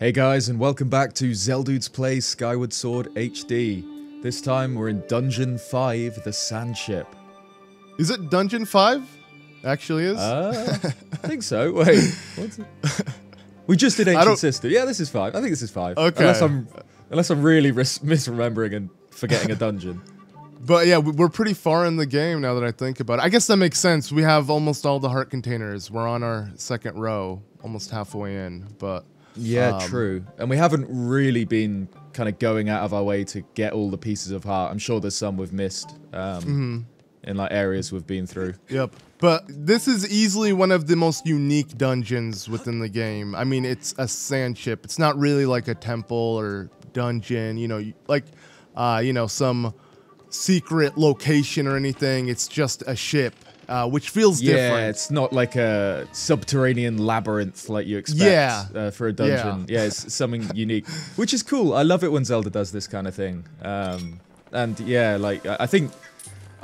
Hey guys, and welcome back to Zeldude's Play Skyward Sword HD. This time we're in Dungeon 5, the Sand Ship. Is it Dungeon 5? Actually is? I think so. Wait, what's it? We just did Ancient Sister. Yeah, this is 5. I think this is 5. Okay. Unless I'm really misremembering and forgetting a dungeon. But yeah, we're pretty far in the game now that I think about it. I guess that makes sense. We have almost all the heart containers. We're on our second row, almost halfway in, but... Yeah, true. And we haven't really been kind of going out of our way to get all the pieces of heart. I'm sure there's some we've missed in like areas we've been through. Yep. But this is easily one of the most unique dungeons within the game. I mean, it's a sand ship. It's not really like a temple or dungeon, you know, like, you know, some secret location or anything. It's just a ship. Which feels different. Yeah, it's not like a subterranean labyrinth like you expect for a dungeon. Yeah, it's something unique, which is cool. I love it when Zelda does this kind of thing. And yeah, like I think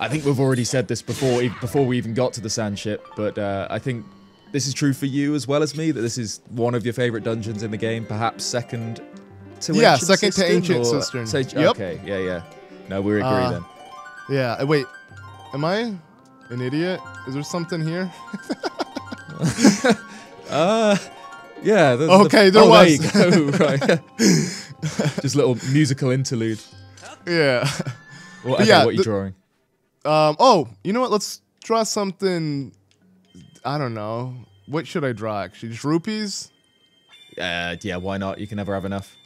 we've already said this before we even got to the sand ship, but I think this is true for you as well as me, that this is one of your favorite dungeons in the game, perhaps second to Ancient Cistern. Yep. Okay, yeah. No, we agree then. Yeah, wait, am I... an idiot? Is there something here? Yeah. Okay, there was. There you go. Right. Just little musical interlude. Yeah. Well, okay, yeah, what are you drawing? Oh, you know what? Let's draw something. I don't know. What should I draw, actually? Just rupees? Yeah, why not? You can never have enough.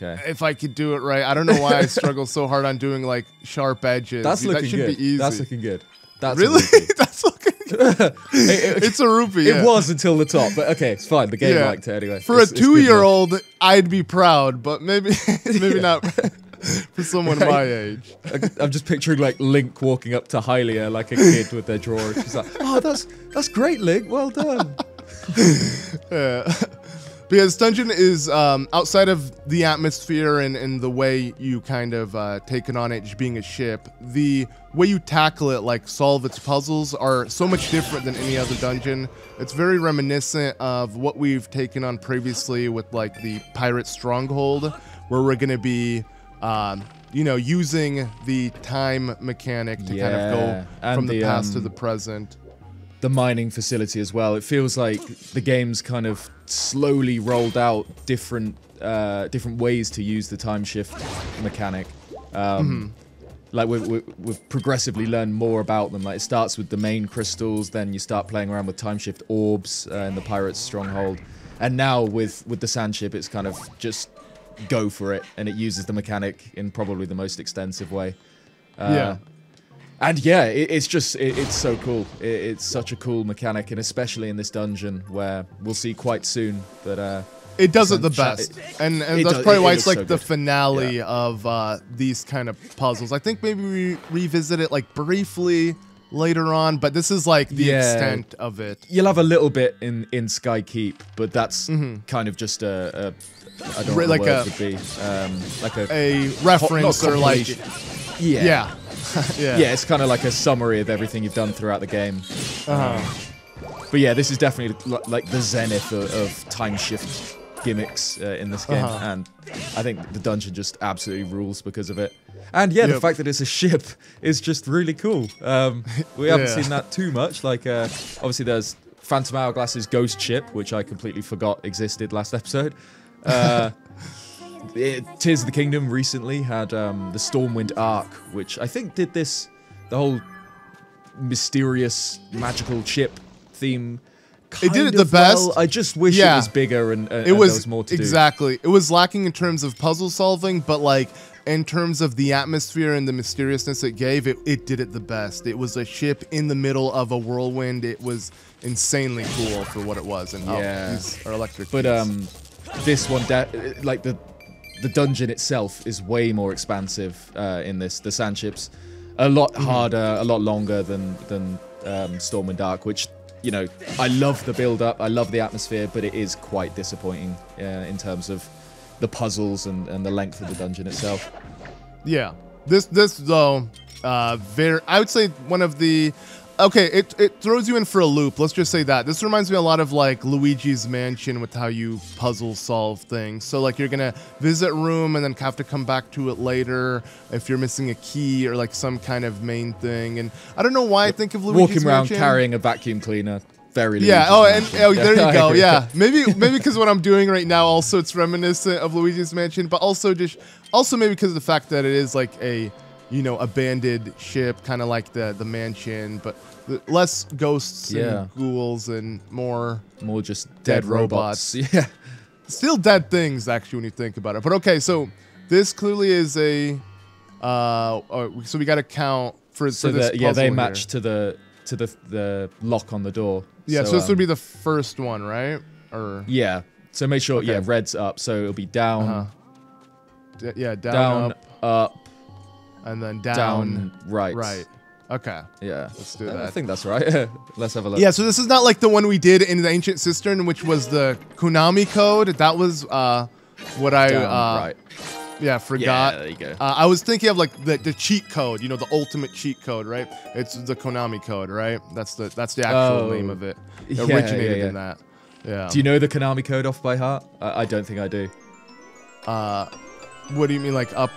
Okay. If I could do it right. I don't know why I struggle so hard on doing, like, sharp edges. That should be easy. That's looking good. That's really? That's looking good. It's a rupee. Yeah. It was until the top, but okay, it's fine. The game liked it anyway. For a two-year-old, I'd be proud, but maybe not for someone my age. I'm just picturing like Link walking up to Hylia like a kid with their drawer. She's like, "Oh, that's great, Link. Well done." Yeah. Because this dungeon is outside of the atmosphere and the way you kind of take it on it being a ship. The way you tackle it, like solve its puzzles, are so much different than any other dungeon. It's very reminiscent of what we've taken on previously with like the Pirate Stronghold, where we're gonna be, you know, using the time mechanic to kind of go from the past to the present. The mining facility as well. It feels like the game's kind of slowly rolled out different ways to use the time shift mechanic. Like we've progressively learned more about them. Like it starts with the main crystals, then you start playing around with time shift orbs in the Pirate's Stronghold, and now with the sand ship, it's kind of just go for it, and it uses the mechanic in probably the most extensive way. And yeah, it's so cool. It's such a cool mechanic, and especially in this dungeon where we'll see quite soon that it does it the best, and that's probably why it's like the finale of these kind of puzzles. I think maybe we revisit it like briefly later on, but this is like the extent of it. You'll have a little bit in Sky Keep, but that's kind of just a I don't know like what the word would be like a reference or like yeah, it's kind of like a summary of everything you've done throughout the game. But yeah, this is definitely like the zenith of time shift gimmicks in this game, and I think the dungeon just absolutely rules because of it. And yeah, the fact that it's a ship is just really cool. We haven't seen that too much. Like obviously, there's Phantom Hourglass's ghost ship, which I completely forgot existed last episode. Tears of the Kingdom recently had the Stormwind arc, which I think did this, the whole mysterious, magical chip theme. It did it the best. I just wish it was bigger and there was more to do. It was lacking in terms of puzzle solving, but like in terms of the atmosphere and the mysteriousness it gave, it did it the best. It was a ship in the middle of a whirlwind. It was insanely cool for what it was, and our electric keys. But this one, like the dungeon itself is way more expansive in this. The sand ship's a lot harder, a lot longer than Stormwind Arc, which, you know, I love the build-up, I love the atmosphere, but it is quite disappointing in terms of the puzzles and the length of the dungeon itself. Yeah, this though, I would say one of the okay, it throws you in for a loop. Let's just say that. This reminds me a lot of like Luigi's Mansion with how you puzzle solve things. So like you're gonna visit room and then have to come back to it later if you're missing a key or like some kind of main thing. And I don't know why I think of Luigi's Mansion. Walking around carrying a vacuum cleaner. Very yeah. Oh, and oh, there you go. Yeah, maybe because what I'm doing right now also it's reminiscent of Luigi's Mansion, but also just maybe because of the fact that it is like a abandoned ship, kind of like the mansion, but less ghosts and ghouls and more just dead robots. Yeah, still dead things actually when you think about it. But okay, so this clearly is a so we got to count for this. Yeah, they match here. to the lock on the door. Yeah, so this would be the first one, right? Or yeah. So make sure red's up. So it'll be down. Down, up, and then down right. Right. Okay. Yeah. Let's do that. I think that's right. Let's have a look. Yeah, so this is not like the one we did in the Ancient Cistern, which was the Konami code. That was what I right. Yeah, forgot. Yeah, there you go. I was thinking of like the cheat code, the ultimate cheat code, right? It's the Konami code, right? That's the actual name of it. It originated in that. Yeah. Do you know the Konami code off by heart? I don't think I do. What do you mean, like up?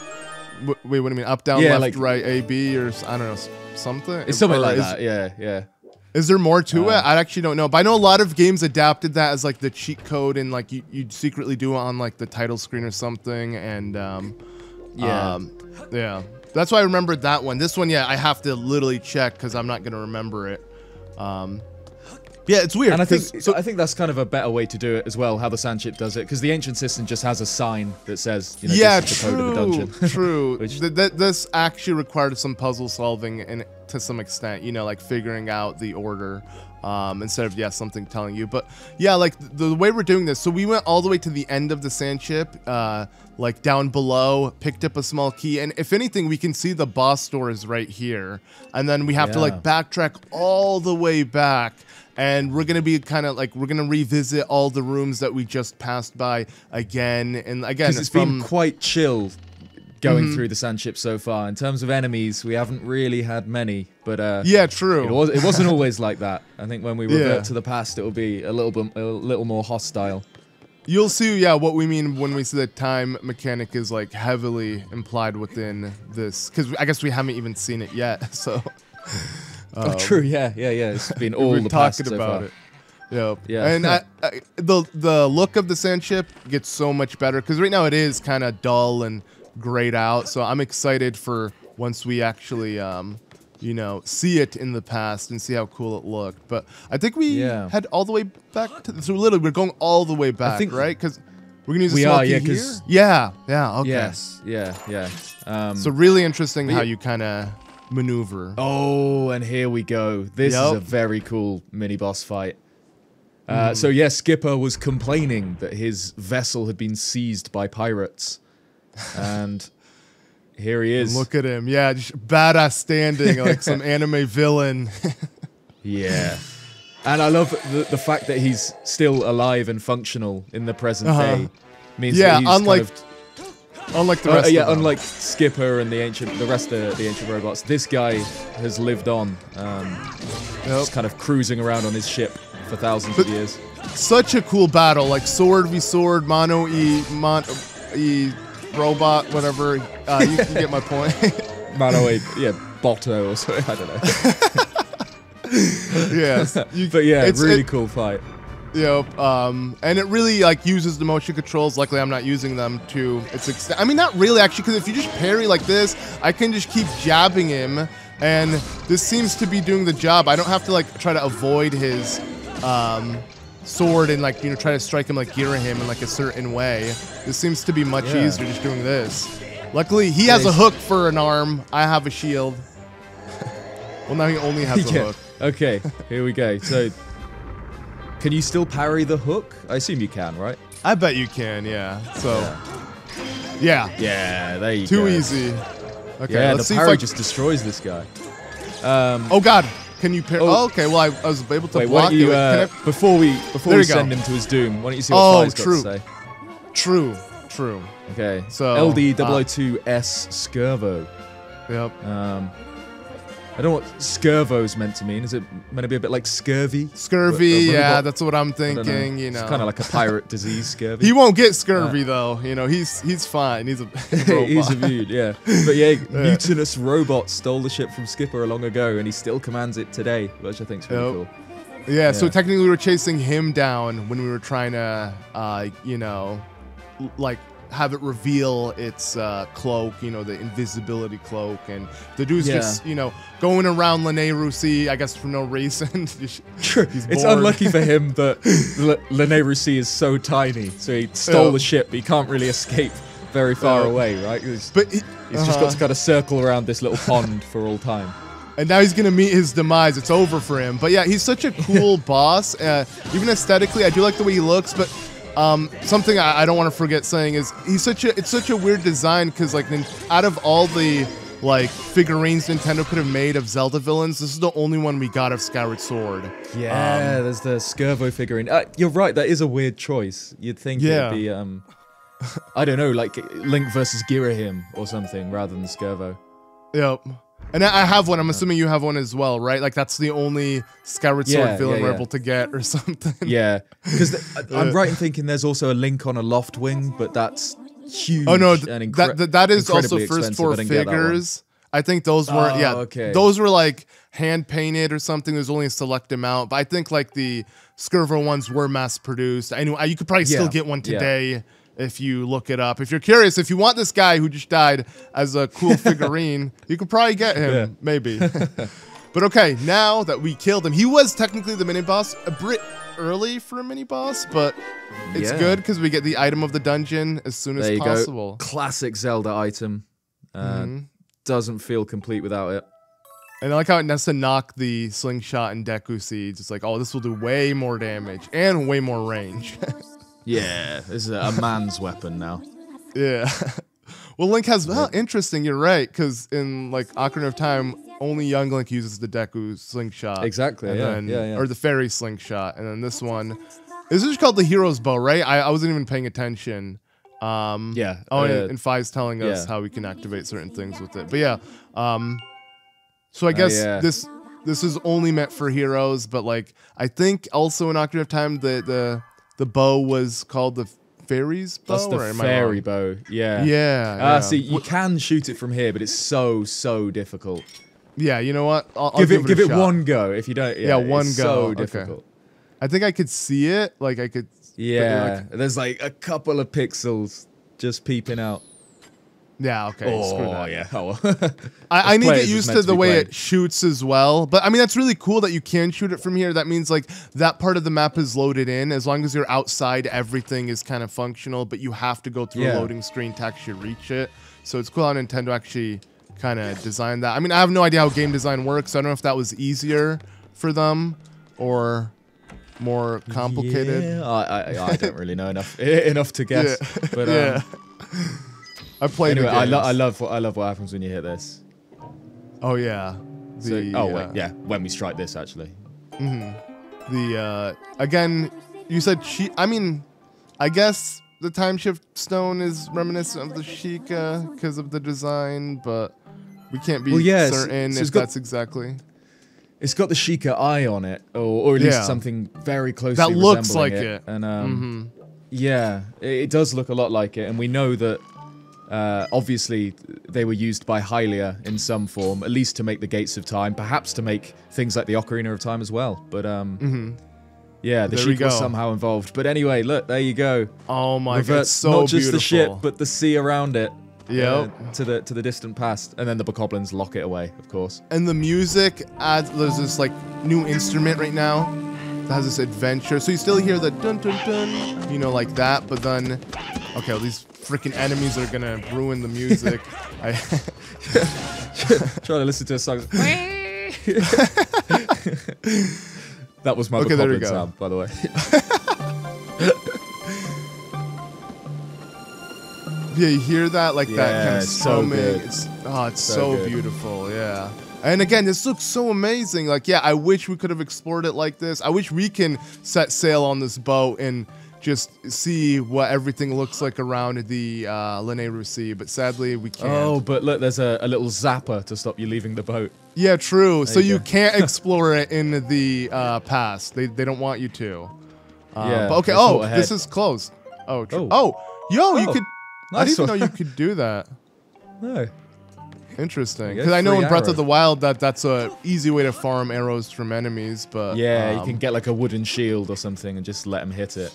Wait, what do you mean up, down, left, like, right, A, B, or I don't know, something? It's something like that. Yeah, yeah. Is there more to it? I actually don't know. But I know a lot of games adapted that as like the cheat code, and like you'd secretly do it on like the title screen or something. And yeah, that's why I remembered that one. This one, yeah, I have to literally check because I'm not gonna remember it. Yeah, it's weird. And I think so. I think that's kind of a better way to do it as well. How the Sand Ship does it, because the Ancient Cistern just has a sign that says, yeah, this is the code of the dungeon. True. Which... this actually required some puzzle solving and to some extent, like figuring out the order instead of something telling you. But yeah, like the way we're doing this. So we went all the way to the end of the Sand Ship, like down below, picked up a small key, and if anything, we can see the boss door is right here, and then we have to like backtrack all the way back. And we're going to be kind of like, we're going to revisit all the rooms that we just passed by again and again. Because it's been quite chill going through the Sand Ship so far. In terms of enemies, we haven't really had many. But yeah, true. It wasn't always like that. I think when we revert to the past, it will be a little more hostile. You'll see, yeah, what we mean when we say the time mechanic is like heavily implied within this. Because I guess we haven't even seen it yet, so... Oh, true. Yeah, yeah, yeah. It's been all the talking so about far. It. Yep. Yeah. And the look of the Sand Ship gets so much better because right now it is kind of dull and grayed out. So I'm excited for once we actually, see it in the past and see how cool it looked. But I think we head all the way back to. So literally, we're going all the way back, right? Because we're gonna use the small key here. Yeah. Yeah. Okay. Yes. Yeah. Yeah. So really interesting how you kind of. Maneuver. Oh, and here we go. This is a very cool mini boss fight. So yeah, Skipper was complaining that his vessel had been seized by pirates, and here he is. Look at him. Yeah, just badass standing like some anime villain. Yeah, and I love the fact that he's still alive and functional in the present day. Means that he's unlike the rest of them. Unlike Skipper and the rest of the ancient robots, this guy has lived on, just kind of cruising around on his ship for thousands of years. Such a cool battle, like sword v sword, mono e, robot, whatever. You can get my point. Mono e, yeah, Botto or something, I don't know. But yeah, really cool fight. Yep, and it really like uses the motion controls. Luckily, I'm not using them to its extent. I mean, not really actually, because if you just parry like this, I can just keep jabbing him, and this seems to be doing the job. I don't have to like try to avoid his sword and like try to strike him like Ghirahim in like a certain way. This seems to be much easier just doing this. Luckily, he has a hook for an arm. I have a shield. Well, now he only has a hook. Okay, here we go. So. Can you still parry the hook? I assume you can, right? I bet you can, yeah. So, yeah. Yeah, there you go. Too easy. Okay, yeah, let's see if parry just destroys this guy. Oh God, can you parry? Oh, okay, well I was able to block you. Before we send him to his doom, why don't you see what Fly's got to say? True. Okay. So LD-002-S-Scurvo. Yep. I don't know what Scurvo's meant to mean. Is it meant to be a bit like scurvy? Scurvy, yeah, that's what I'm thinking. You know, it's kind of like a pirate disease, scurvy. He won't get scurvy though. You know, he's fine. He's a robot. He's immune, yeah. But yeah, mutinous robots stole the ship from Skipper a long ago, and he still commands it today, which I think is really cool. Yeah, so technically we were chasing him down when we were trying to, you know, like have it reveal its cloak, you know, the invisibility cloak, and the dude's just, you know, going around Lanayru Sea, I guess for no reason. True. It's unlucky for him that Lanayru Sea is so tiny, so he stole the ship, but he can't really escape very far away, right? But he's just got to kind of circle around this little pond for all time. And now he's going to meet his demise. It's over for him. But yeah, he's such a cool boss. Even aesthetically, I do like the way he looks, but something I don't want to forget saying is it's such a weird design, because like out of all the like figurines Nintendo could have made of Zelda villains, this is the only one we got of Skyward Sword. Yeah, there's the Scurvo figurine. You're right, that is a weird choice. You'd think it'd be I don't know, like Link versus Ghirahim or something rather than Scurvo. Yep. And I have one. I'm assuming you have one as well, right? Like that's the only Skyward Sword villain we're able to get, or something. Yeah, because I'm right in thinking there's also a Link on a loft wing, but that's huge. Oh no, and that is also first four figures. I think those were those were like hand painted or something. There's only a select amount, but I think like the Scurvo ones were mass produced. Anyway, you could probably still get one today. Yeah. If you look it up, if you're curious, if you want this guy who just died as a cool figurine, you could probably get him, maybe. But okay, now that we killed him, he was technically the mini boss, a bit early for a mini boss, but it's good because we get the item of the dungeon as soon as possible. Go. Classic Zelda item. Doesn't feel complete without it. And I like how it has to knock the slingshot and Deku seeds. It's like, oh, this will do way more damage and way more range. Yeah, this is a man's weapon now. Yeah. Well, Link has... Well, interesting, you're right, because in, like, Ocarina of Time, only young Link uses the Deku slingshot. Exactly, Or the fairy slingshot. And then this one... This is called the Hero's Bow, right? I wasn't even paying attention. Yeah. Oh, and Fi's telling us how we can activate certain things with it. But yeah. So I guess this is only meant for heroes, but, like, I think also in Ocarina of Time, the bow was called the fairy's bow? That's the fairy bow, yeah. See, you can shoot it from here, but it's so difficult. Yeah, you know what? I'll give it one go if you don't. Yeah, one go. So difficult. Okay. I think I could see it. Like, I could. Yeah, like, there's like a couple of pixels just peeping out. Yeah, okay. Oh, yeah. Oh, well. I need to get used to the way it shoots as well. But, I mean, that's really cool that you can shoot it from here. That means, like, that part of the map is loaded in. As long as you're outside, everything is kind of functional, but you have to go through a loading screen to actually reach it. So it's cool how Nintendo actually kind of designed that. I mean, I have no idea how game design works. So I don't know if that was easier for them or more complicated. Yeah, I don't really know enough to guess. Yeah. But, I played anyway, I love what happens when you hit this. Oh yeah. When we strike this actually. The again, you said I guess the time shift stone is reminiscent of the Sheikah because of the design, but we can't be certain if that's exactly. It's got the Sheikah eye on it, or at least something very closely that looks like it. And it does look a lot like it, and we know that. Obviously, they were used by Hylia in some form, at least to make the Gates of Time, perhaps to make things like the Ocarina of Time as well. But the Sheikah was somehow involved. But anyway, look, there you go. Oh my God, it's so beautiful. Not just the ship, but the sea around it. Yeah, to the distant past, and then the Bokoblins lock it away, of course. And the music adds. There's this like new instrument right now that has this adventure. So you still hear the dun dun dun, you know, like that. But then, okay, at least. Freaking enemies are gonna ruin the music. I try to listen to a song. That was my Bokoblin sound, by the way. Yeah, you hear that? Like that kind of strumming. It's so beautiful, yeah. And again, this looks so amazing. Like, yeah, I wish we could have explored it like this. I wish we can set sail on this boat and just see what everything looks like around the Lanayru Sea, but sadly we can't. Oh, but look, there's a little zapper to stop you leaving the boat. Yeah, true. There so you can't explore it in the past. They don't want you to. Yeah, but okay, oh, this is closed. Oh, oh. Oh, yo, oh, you could... Nice. I didn't even know you could do that. No. Interesting. Because I know in Breath of the Wild that that's a easy way to farm arrows from enemies, but... Yeah, you can get like a wooden shield or something and just let them hit it.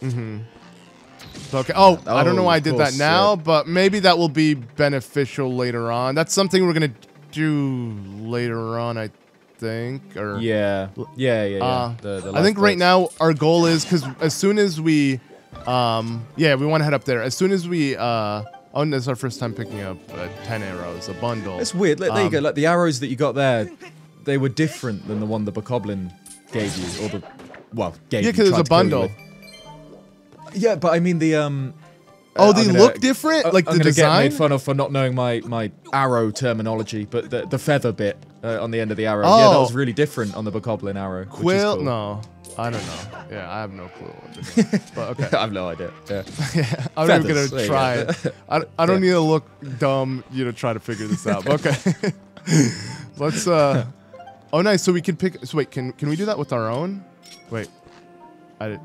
Mm-hmm. Okay. Oh, oh, I don't know why I did that now, but maybe that will be beneficial later on. That's something we're going to do later on, I think. Or Yeah. The I think right now our goal is, because as soon as we... yeah, we want to head up there. As soon as we... Oh, that's our first time picking up 10 arrows, a bundle. It's weird. There you go. Like the arrows that you got there, they were different than the one the Bokoblin gave you, or the gave you. Yeah, because it's a bundle. Yeah, but I mean the oh, they look different. Like the design. I'm gonna get made fun of for not knowing my arrow terminology, but the feather bit on the end of the arrow. Oh. Yeah, that was really different on the Bokoblin arrow. Quill? Cool. No. I don't know. Yeah, I have no clue what this is. But okay. I have no idea. Yeah. Yeah, I'm not even gonna try it. I don't need to look dumb, you know, try to figure this out. But okay. Let's oh nice, so we can pick wait, can we do that with our own? Wait. I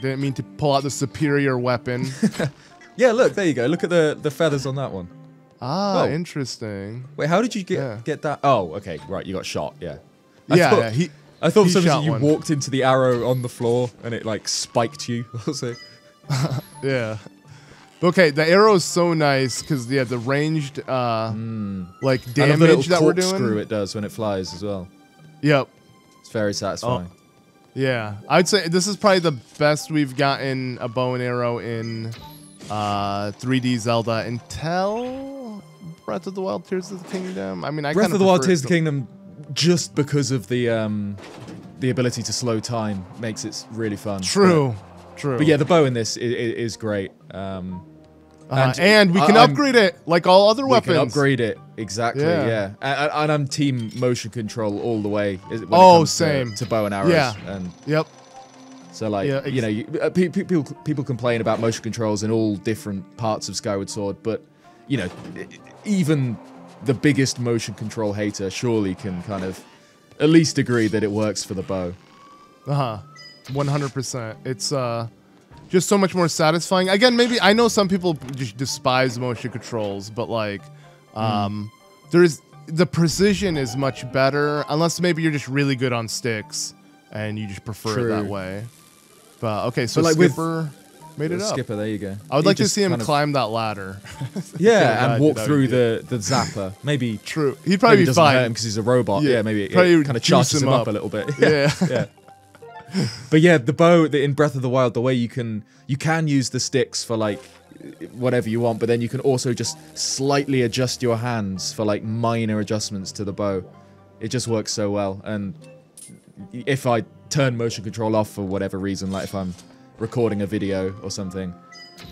didn't mean to pull out the superior weapon. Yeah, look, there you go. Look at the feathers on that one. Ah, interesting. Wait, how did you get that? Oh, okay, right, you got shot, yeah. I thought sometimes you walked into the arrow on the floor and it like spiked you. Also, yeah. Okay, the arrow is so nice because yeah, the ranged like damage that we're doing. The corkscrew it does when it flies as well. Yep, it's very satisfying. Oh. Yeah, I'd say this is probably the best we've gotten a bow and arrow in 3D Zelda until Breath of the Wild, Tears of the Kingdom. I mean, I Breath of the Wild, Tears of the Kingdom. Just because of the ability to slow time makes it really fun. True, true. But yeah, the bow in this is great. And we can upgrade it like all other weapons. We can upgrade it, exactly, yeah. And I'm team motion control all the way. Oh, same. To bow and arrows. Yeah, and yep. So like, you know, people complain about motion controls in all different parts of Skyward Sword, but, you know, even... the biggest motion control hater surely can kind of at least agree that it works for the bow. 100%. It's just so much more satisfying. Again, maybe I know some people just despise motion controls, but like the precision is much better, unless maybe you're just really good on sticks and you just prefer it that way. But okay, so like Skipper made it up. Skipper, there you go. I would like to see him climb that ladder. Yeah, and walk through the zapper. Maybe. True. He'd probably be fine. Maybe it doesn't hurt him because he's a robot. Yeah, maybe it kind of charges him up a little bit. Yeah. Yeah. But yeah, the bow in Breath of the Wild, the way you can use the sticks for like whatever you want, but then you can also just slightly adjust your hands for like minor adjustments to the bow. It just works so well. And if I turn motion control off for whatever reason, like if I'm recording a video or something,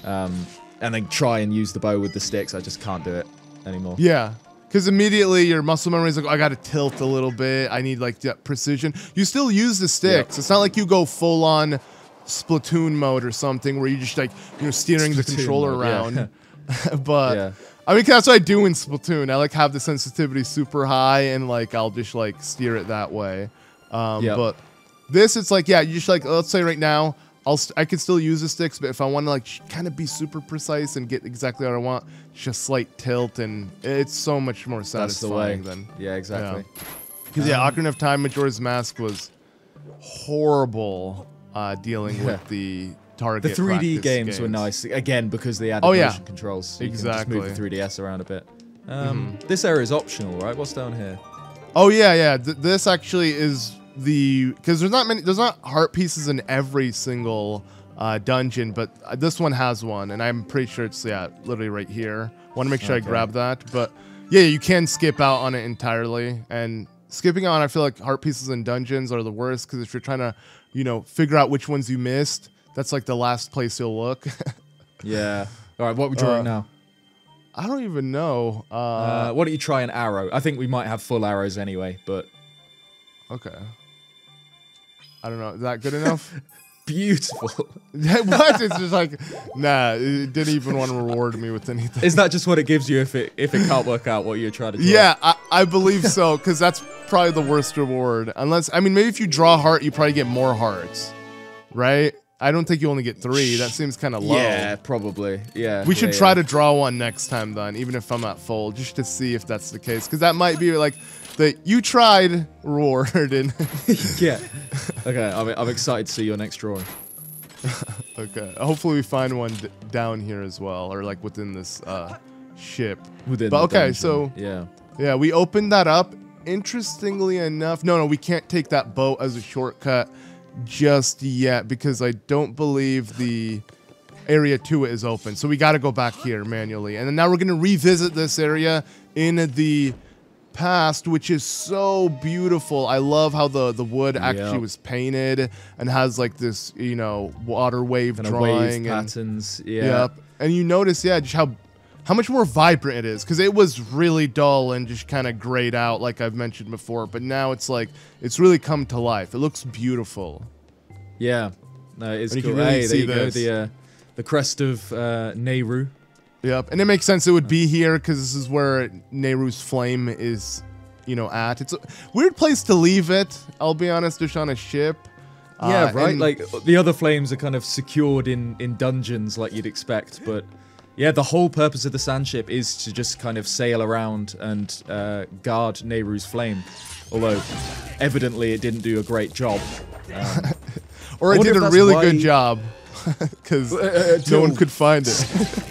and then try and use the bow with the sticks, I just can't do it anymore. Yeah, because immediately your muscle memory is like, oh, I got to tilt a little bit, I need like precision. You still use the sticks. Yep. It's not like you go full on Splatoon mode or something where you just like, you know, steering the controller around. Yeah. But yeah. I mean, that's what I do in Splatoon. I like have the sensitivity super high and like I'll just like steer it that way. But this, it's like, yeah, you just like, let's say right now I can still use the sticks, but if I want to like kind of be super precise and get exactly what I want, just slight tilt, and it's so much more satisfying than yeah, exactly. Because yeah, Ocarina of Time, Majora's Mask was horrible dealing with the target. The 3D games were nice again because they added motion controls. So exactly. You can just move the 3DS around a bit. This area is optional, right? What's down here? Oh yeah. This actually is. Because there's not heart pieces in every single dungeon, but this one has one, and I'm pretty sure it's literally right here. Want to make sure I grab that, but yeah, you can skip out on it entirely. And skipping out, I feel like heart pieces in dungeons are the worst because if you're trying to, you know, figure out which ones you missed, that's like the last place you'll look. Yeah. All right, what are we drawing now? I don't even know. Why don't you try an arrow? I think we might have full arrows anyway, but okay. I don't know. Is that good enough? beautiful. It was. It's just like, nah, it didn't even want to reward me with anything. Is that just what it gives you if it can't work out what you're trying to do? Yeah, I believe so, because that's probably the worst reward. Unless, I mean, maybe if you draw heart, you probably get more hearts, right? I don't think you only get 3. That seems kind of low. Yeah, probably. Yeah. We should try to draw one next time, then, even if I'm at full, just to see if that's the case, because that might be like the you tried reward. And yeah. Okay, I'm excited to see your next drawing. Okay. Hopefully we find one down here as well, or like within this ship. Within. But okay, dungeon. So yeah, we opened that up. Interestingly enough, no, we can't take that boat as a shortcut just yet, because I don't believe the area to it is open, so we got to go back here manually. And then now we're going to revisit this area in the past, which is so beautiful. I love how the wood actually was painted and has like this, you know, water wave and drawing and patterns. And you notice just how much more vibrant it is, because it was really dull and just kind of grayed out, like I've mentioned before, but now it's like, it's really come to life. It looks beautiful. Yeah, no, it's cool. Hey, there you go, the crest of Nayru. Yep, and it makes sense it would be here, because this is where Nayru's Flame is, you know, at. It's a weird place to leave it, I'll be honest, just on a ship. Yeah, right, like, the other flames are kind of secured in dungeons like you'd expect, but... Yeah, the whole purpose of the Sand Ship is to just kind of sail around and guard Nayru's Flame. Although, evidently, it didn't do a great job. Or it did a really good job, because no one could find it.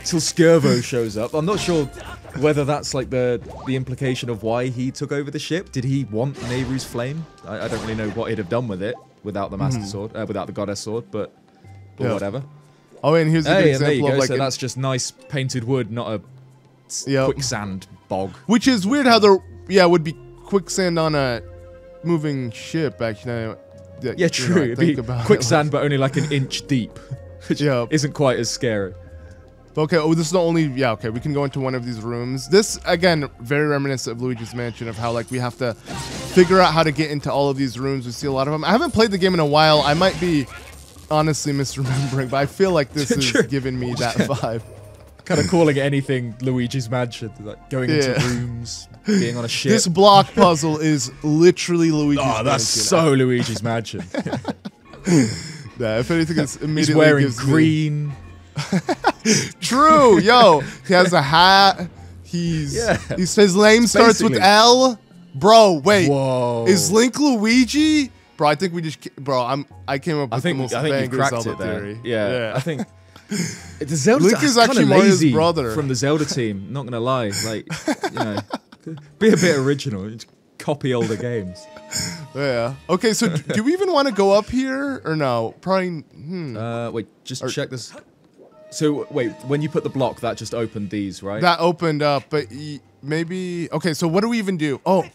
Till Scurvo shows up. I'm not sure whether that's like the implication of why he took over the ship. Did he want Nayru's Flame? I don't really know what he'd have done with it without the Master Sword, without the Goddess Sword, but whatever. Oh, and here's an example of like... So that's just nice painted wood, not a quicksand bog. Which is weird how there... Yeah, it would be quicksand on a moving ship, actually. Yeah, true. It'd be quicksand, but only like an inch deep, which isn't quite as scary. Okay, this is the only... Yeah, okay, we can go into one of these rooms. This, again, very reminiscent of Luigi's Mansion, of how like we have to figure out how to get into all of these rooms. We see a lot of them. I haven't played the game in a while. I might be... honestly misremembering, but I feel like this is giving me that vibe. Kind of calling it anything Luigi's Mansion, like going into rooms, being on a ship. This block puzzle is literally Luigi's Mansion. Oh, that's so Luigi's Mansion. Yeah, if anything, it's immediately... He's wearing green. True, yo. He has a hat. His name starts with L. Bro, wait. Whoa. Is Link Luigi? Bro, I think we just... Bro, I came up with the most banger Zelda theory. Yeah, I think... The Zelda... Link is actually Mario's brother. From the Zelda team, not gonna lie. Like, you know, be a bit original. Just copy older games. Yeah. Okay, so do we even want to go up here? Or no? Probably... wait, just check this. So, wait, when you put the block, that just opened these, right? That opened up, but maybe... Okay, so what do we even do? Oh.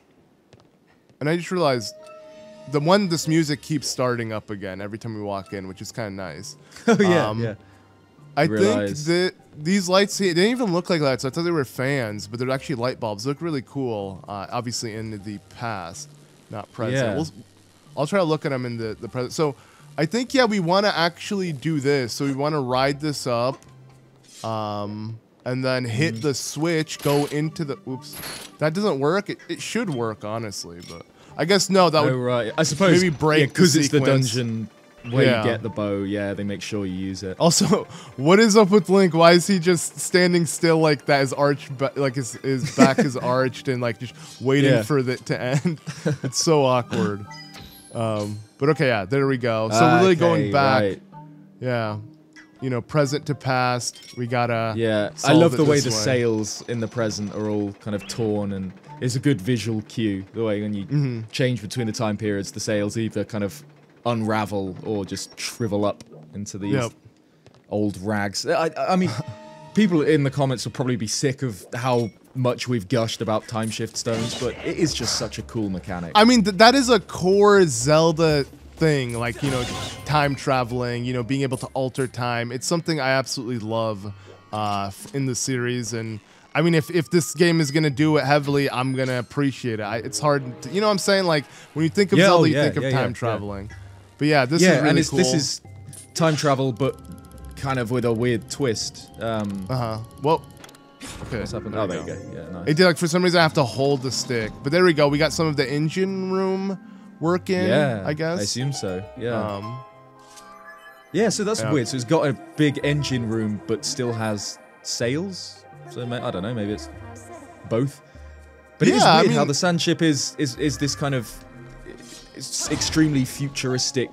And I just realized... this music keeps starting up again every time we walk in, which is kind of nice. Oh, yeah, yeah. I think that these lights here, they didn't even look like lights. I thought they were fans, but they're actually light bulbs. They look really cool, obviously in the past, not present. Yeah. I'll try to look at them in the present. So I think, yeah, we want to actually do this. So we want to ride this up and then hit the switch, go into the... Oops. That doesn't work. It should work, honestly, but... I guess no, that would I suppose maybe break because it's the dungeon where you get the bow. Yeah, they make sure you use it. Also, what is up with Link? Why is he just standing still like that? His arch, like his back is arched and like just waiting for it to end. It's so awkward. But okay, yeah, there we go. So we're really going back. Right. Yeah, you know, present to past. We gotta. Yeah, I love the way the sails in the present are all kind of torn and. It's a good visual cue, the way when you change between the time periods, the sails either kind of unravel or just shrivel up into these old rags. I mean, people in the comments will probably be sick of how much we've gushed about time shift stones, but it is just such a cool mechanic. I mean, that is a core Zelda thing, like, you know, time traveling, you know, being able to alter time. It's something I absolutely love in the series, and... I mean, if this game is going to do it heavily, I'm going to appreciate it. It's hard to, you know what I'm saying? Like, when you think of Zelda, you think of time traveling. But yeah, this is really cool. This is time travel, but kind of with a weird twist. Well. Okay. What's happened? Oh, there you go. Yeah, nice. It did, like, for some reason I have to hold the stick. But there we go. We got some of the engine room working. Yeah. I guess. I assume so. Yeah. Yeah. So that's weird. So it's got a big engine room, but still has sails. So I don't know. Maybe it's both. But it is weird how the Sand Ship is this kind of extremely futuristic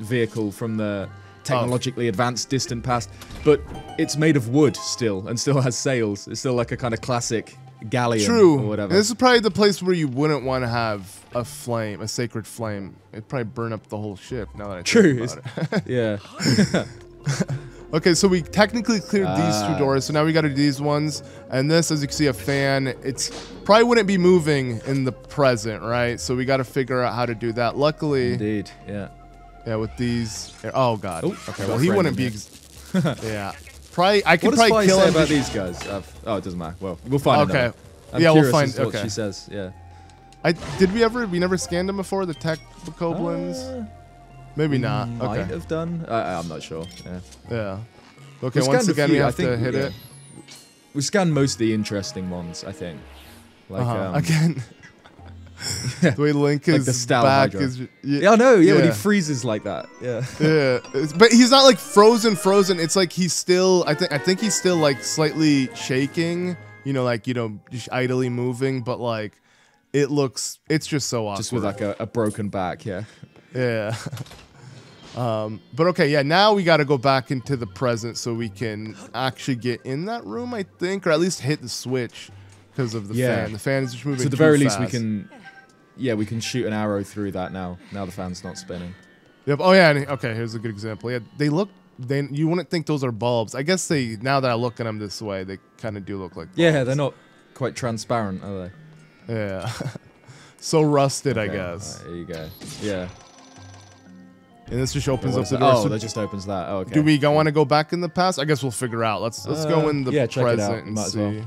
vehicle from the technologically advanced distant past, but it's made of wood still and still has sails. It's still like a kind of classic galleon or whatever. And this is probably the place where you wouldn't want to have a flame, a sacred flame. It'd probably burn up the whole ship now that I think about it. Yeah. Okay, so we technically cleared these two doors, so now we gotta do these ones. And this, as you can see, a fan. It's probably wouldn't be moving in the present, right? So we gotta figure out how to do that. Luckily, indeed, yeah. Yeah, with these. Oh god. Ooh, okay, well he wouldn't be. Yeah. Probably I could probably kill him about these guys. Oh, it doesn't matter. Well, we'll find out. Okay. Yeah, we'll find out what she says. Yeah. We never scanned him before, the tech Bokoblins? Maybe not. Okay. Might have done. I'm not sure. Yeah. Yeah. Okay. Once again, we have to hit it. We scanned most of the interesting ones, I think. Like again. The way Link is like the back is. Yeah. I know. Yeah. When he freezes like that. Yeah. Yeah. But he's not like frozen. It's like he's still. I think he's still like slightly shaking. You know, just idly moving. But like, it looks. It's just so awkward. Just with like a broken back. Yeah. Yeah. But okay, yeah, now we got to go back into the present so we can actually get in that room, I think, or at least hit the switch because of the fan. The fan is just moving too fast. So at the very least, we can shoot an arrow through that now. Now the fan's not spinning. Yep. Oh, yeah. Okay, here's a good example. Yeah, they look... You wouldn't think those are bulbs. I guess they... Now that I look at them this way, they kind of do look like bulbs. Yeah, they're not quite transparent, are they? Yeah. So rusted, I guess. Right, there you go. Yeah. And this just opens up the door. Oh, that just opens that. Oh, okay. Do we want to go back in the past? I guess we'll figure out. Let's go in the present and see.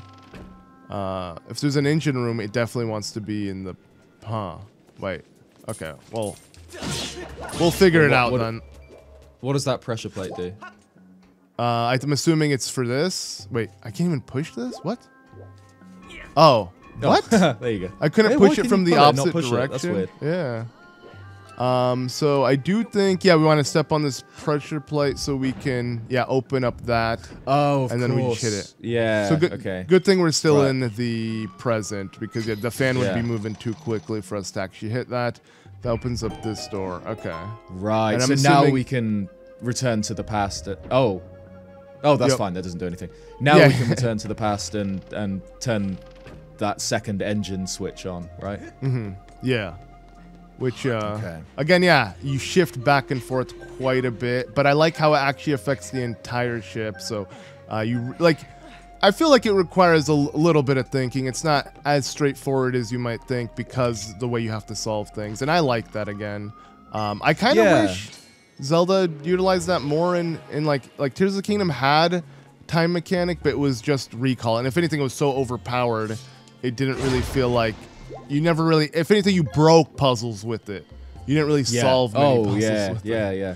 If there's an engine room, it definitely wants to be in the... Huh. Wait. Okay. Well, we'll figure it out then. What does that pressure plate do? I'm assuming it's for this. Wait, I can't even push this? What? Oh. What? There you go. I couldn't push it from the opposite direction. That's weird. Yeah. So I do think, we want to step on this pressure plate so we can, open up that. Oh, of course. And then we hit it. Yeah. So good thing we're still in the present because the fan would be moving too quickly for us to actually hit that. That opens up this door. Okay. Right. And so now we can return to the past. Oh, that's fine. That doesn't do anything. Now we can return to the past and turn that second engine switch on, right? Mm-hmm. Yeah. Which, again, you shift back and forth quite a bit, but I like how it actually affects the entire ship. So, I feel like it requires a little bit of thinking. It's not as straightforward as you might think because the way you have to solve things, and I like that. Again, I kind of wish Zelda utilized that more in like Tears of the Kingdom had time mechanic, but it was just recall, and if anything, it was so overpowered, it didn't really feel like. You never really, if anything, you broke puzzles with it. You didn't really solve many puzzles with it. Yeah.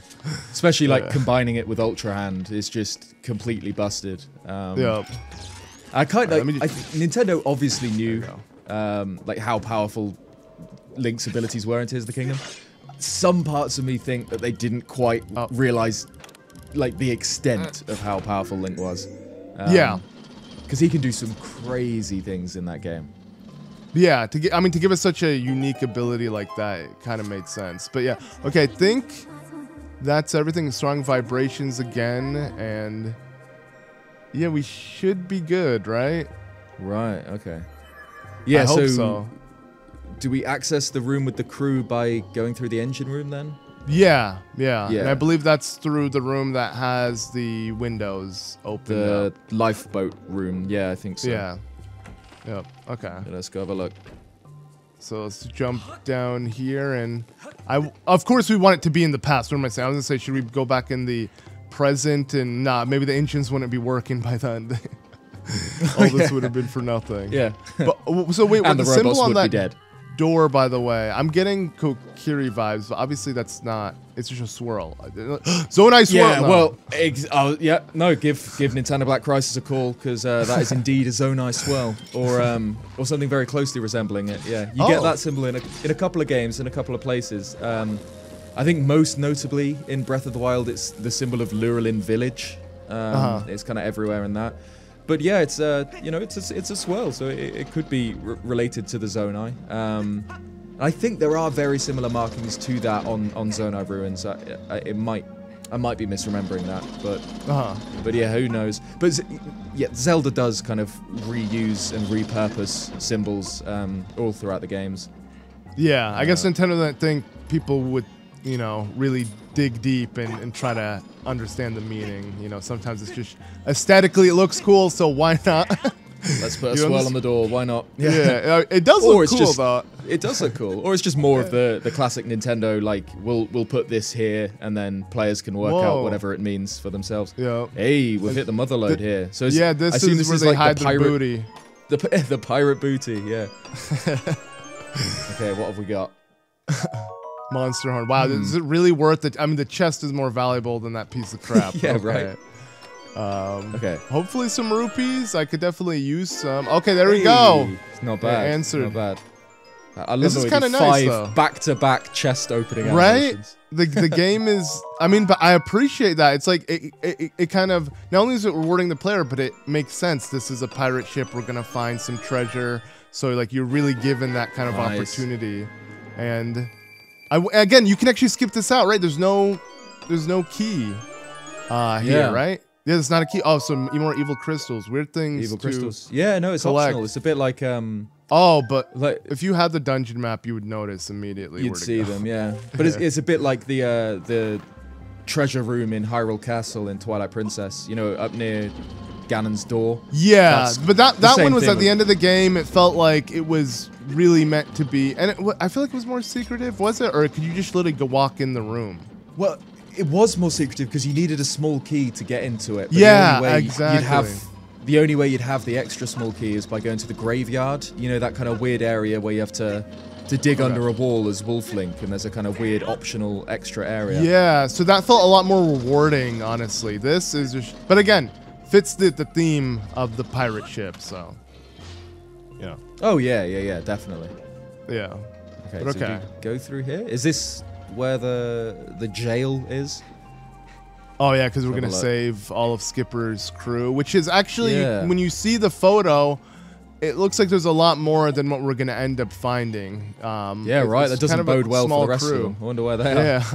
Especially like combining it with Ultra Hand is just completely busted. I kind of, Nintendo obviously knew like how powerful Link's abilities were in Tears of the Kingdom. Some parts of me think that they didn't quite realize like the extent of how powerful Link was. Because he can do some crazy things in that game. Yeah, to give us such a unique ability like that, it kind of made sense. But yeah, okay, I think that's everything. Strong vibrations again, and yeah, we should be good, right? Right. Okay. Yeah. I hope so. Do we access the room with the crew by going through the engine room then? Yeah. And I believe that's through the room that has the windows open. The lifeboat room. Yeah, I think so. Yeah. Yep. Okay. Let's go have a look. So let's jump down here, and of course we want it to be in the past. What am I saying? I was gonna say, should we go back in the present? And nah, maybe the engines wouldn't be working by then. All this would have been for nothing. Yeah. But so wait, when the symbol on that door, by the way, I'm getting Kokiri vibes, but obviously that's not. It's just a swirl. Zonai swirl. Yeah, no. Well, yeah. No, give Nintendo Black Crisis a call because that is indeed a Zonai swirl or something very closely resembling it. Yeah, you get that symbol in a couple of games in a couple of places. I think most notably in Breath of the Wild, it's the symbol of Lurelin Village. It's kind of everywhere in that. But yeah, it's you know, it's a swirl, so it could be related to the Zonai. I think there are very similar markings to that on Zonai ruins. I might be misremembering that, but yeah, who knows? But yeah, Zelda does kind of reuse and repurpose symbols all throughout the games. Yeah, I guess Nintendo didn't think people would, you know, really dig deep and try to understand the meaning. You know, sometimes it's just aesthetically it looks cool, so why not? Let's put a swirl on the door. Why not? Yeah, it does look cool, though. It does look cool. Or it's just more of the classic Nintendo, like, we'll put this here, and then players can work out whatever it means for themselves. Yeah. Hey, we've hit the mother load here. So it's, yeah, this is where they hide the booty. The pirate booty, yeah. Okay, what have we got? Monster horn. Wow, is it really worth it? I mean, the chest is more valuable than that piece of crap. Yeah, okay. Right. Okay. Hopefully some rupees. I could definitely use some. Okay, there we go. It's not bad. Yeah, answered. Not bad. I love this is kind of nice, though. 5 back-to-back chest opening. Right? The game is... I mean, but I appreciate that. It's like, it kind of... Not only is it rewarding the player, but it makes sense. This is a pirate ship. We're going to find some treasure. So, like, you're really given that kind of opportunity. And... again, you can actually skip this out, right? There's no key here, right? Yeah, there's not a key. Oh, some more evil crystals. Weird things. Evil crystals. Yeah, no, it's optional. It's a bit like but like, if you had the dungeon map, you would notice immediately. You'd see them, yeah. But it's a bit like the treasure room in Hyrule Castle in Twilight Princess. You know, up near Ganon's door. Yeah, but that one was at the end of the game. It felt like it was really meant to be, and I feel like it was more secretive, was it? Or could you just literally go walk in the room? Well, it was more secretive because you needed a small key to get into it. But yeah, exactly. The only way you'd have the extra small key is by going to the graveyard. You know, that kind of weird area where you have to dig under a wall as Wolf Link, and there's a kind of weird optional extra area. Yeah, so that felt a lot more rewarding, honestly. This is just, but again, fits the theme of the pirate ship, so. Yeah. Oh, yeah, definitely. Yeah. Okay, so do you go through here? Is this where the jail is? Oh, yeah, because we're going to save all of Skipper's crew, which is actually, when you see the photo, it looks like there's a lot more than what we're going to end up finding. Yeah, right, that doesn't bode well for the rest of them. I wonder where they are. Yeah.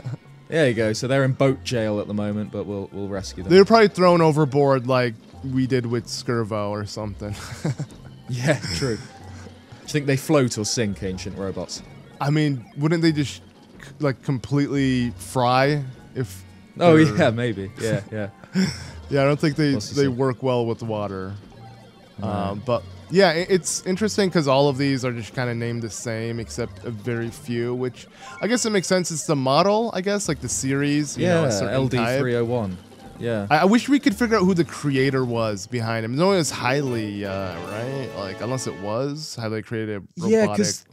There you go, so they're in boat jail at the moment, but we'll rescue them. They're probably thrown overboard like we did with Scurvo or something. Yeah, true. Do you think they float or sink, ancient robots? I mean, wouldn't they just like completely fry if... Oh yeah, maybe. Yeah, yeah. Yeah, I don't think they work well with water. No. But yeah, it's interesting because all of these are just kind of named the same, except a very few, which I guess it makes sense. It's the model, I guess, like the series. You know, a certain LD-002-S-Scurvo. Yeah. I wish we could figure out who the creator was behind him. No one was highly, right? Like, unless it was highly creative. Yeah, because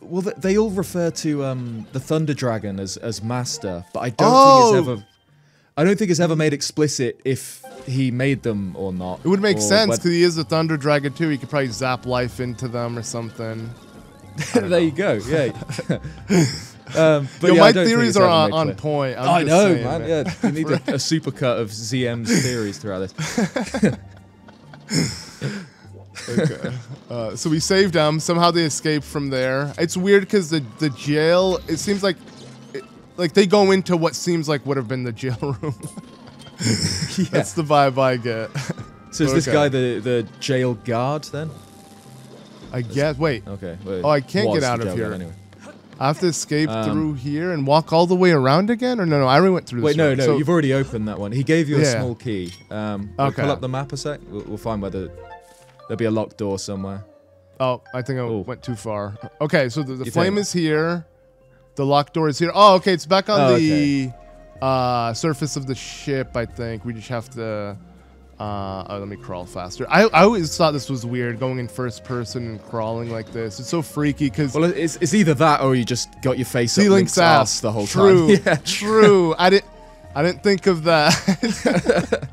well, they all refer to the Thunder Dragon as master, but I don't think it's ever. I don't think it's ever made explicit if he made them or not. It would make sense because he is a Thunder Dragon too. He could probably zap life into them or something. There you go. Yeah. But my theories are on point. I know, saying, man. Yeah, we need a supercut of ZM's theories throughout this. Okay. So we saved them. Somehow they escaped from there. It's weird because the jail. It seems like, they go into what seems like would have been the jail room. That's the vibe I get. So is this guy the jail guard then? I guess. Wait. Okay. Wait, I can't get out of here. Anyway. I have to escape through here and walk all the way around again? Or no, I already went through this one. No, you've already opened that one. He gave you a small key. We'll pull up the map a sec. We'll find whether there'll be a locked door somewhere. Oh, I think I went too far. Okay, so the flame is here. The locked door is here. Oh, okay, it's back on the surface of the ship, I think. We just have to Oh, let me crawl faster. I always thought this was weird, going in first person and crawling like this. It's so freaky because... Well, it's either that or you just got your face up Link's ass the whole time. Yeah. True. I didn't think of that.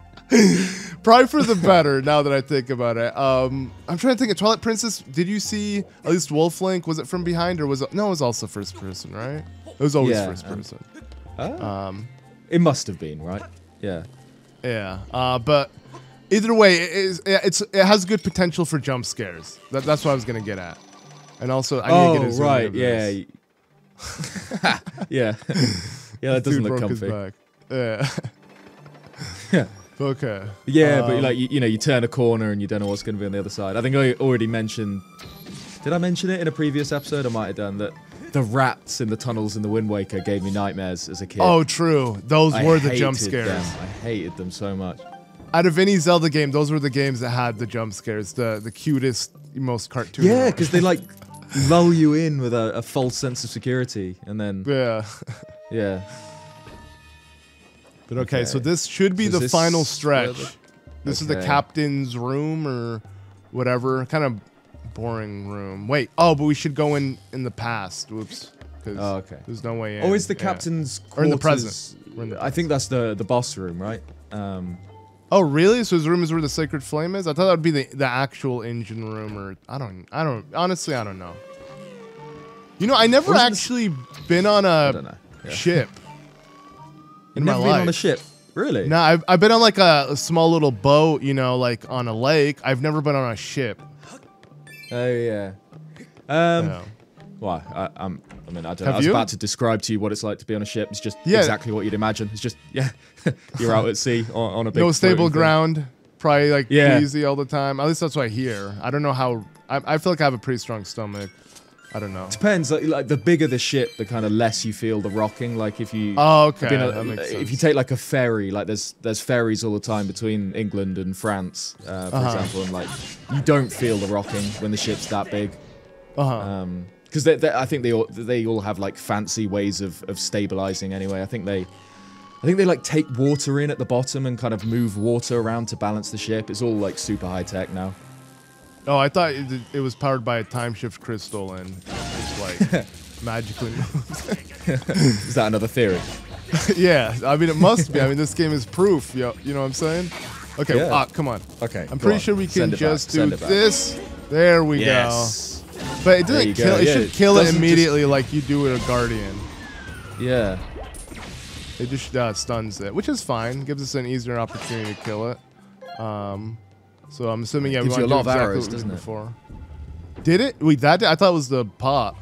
Probably for the better, now that I think about it. I'm trying to think of Twilight Princess. Did you see at least Wolf Link? Was it from behind or was it... No, it was also first person, right? It was always first person. It must have been, right? Yeah. Yeah, but either way, it has good potential for jump scares. That's what I was going to get at. And also, I need to get a right, yeah. Yeah. Yeah, that doesn't look comfy. Back. Yeah. Yeah. Okay. Yeah, but like, you know, you turn a corner and you don't know what's going to be on the other side. I think I already mentioned... Did I mention it in a previous episode? I might have done that. The rats in the tunnels in the Wind Waker gave me nightmares as a kid. Oh, true. Those were the jump scares. I hated them so much. Out of any Zelda game, those were the games that had the jump scares, the cutest, most cartoon. Yeah, because they like lull you in with a false sense of security, and then yeah. But okay, so this should be the final stretch. This is the captain's room or whatever, kind of. Boring room. Wait. Oh, but we should go in the past. Whoops. Oh, okay. There's no way in. Oh, it's the captain's quarters. Or in the present. I think that's the boss room, right? Oh, really? So his room is where the sacred flame is? I thought that would be the actual engine room, or I don't. Honestly, I don't know. You know, I never actually been on a ship. You've never been on a ship. Really? No, I've been on like a small little boat. You know, like on a lake. I've never been on a ship. Oh yeah. Well, I mean, I don't know. I was about to describe to you what it's like to be on a ship. It's just exactly what you'd imagine. It's just you're out at sea on a big. No stable ground. Probably like easy all the time. At least that's what I hear. I don't know how. I feel like I have a pretty strong stomach. I don't know. Depends. Like the bigger the ship, the kind of less you feel the rocking. Like if you that makes sense. If you take like a ferry, like there's ferries all the time between England and France, for example, and like you don't feel the rocking when the ship's that big. Because I think they all have like fancy ways of stabilizing anyway. I think they like take water in at the bottom and kind of move water around to balance the ship. It's all like super high tech now. Oh, I thought it was powered by a time shift crystal and it's like magically moves. Is that another theory? Yeah, I mean, it must be. I mean, this game is proof, you know what I'm saying? Okay, come on. Okay, I'm pretty sure we can just do this. There we go. But it doesn't kill, it should kill it immediately like you do with a guardian. Yeah. It just stuns it, which is fine. Gives us an easier opportunity to kill it. So I'm assuming we want to do exactly arrows, what we did before. Did it? Wait, that did? I thought it was the pot.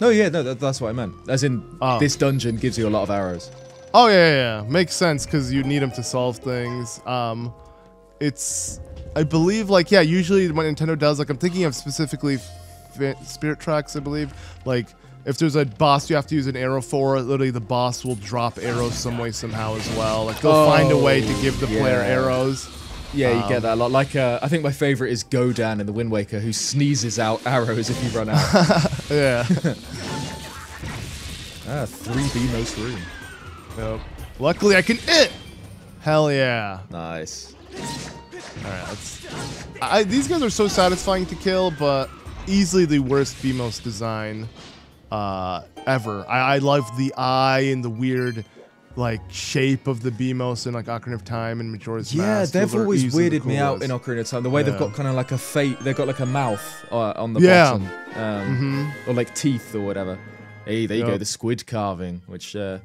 No, yeah, no, that's what I meant. As in, this dungeon gives you a lot of arrows. Oh yeah, makes sense because you need them to solve things. It's, I believe, like usually what Nintendo does, like I'm thinking of specifically Spirit Tracks, I believe, like. If there's a boss you have to use an arrow for, literally the boss will drop arrows some way, somehow as well. Like they'll find a way to give the player arrows. Yeah, you get that a lot. Like, I think my favorite is Godan in the Wind Waker, who sneezes out arrows if you run out. Yeah. 3B most room. Nope. Luckily, I can it. Hell yeah. Nice. All right, these guys are so satisfying to kill, but easily the worst BMOS design ever. I love the eye and the weird. Like shape of the BMOS in like Ocarina of Time and Majora's Mask. Yeah, they've always weirded me out in Ocarina of Time. The way they've got kind of like a they've got like a mouth on the bottom, or like teeth or whatever. Hey, there you go, the squid carving, which kind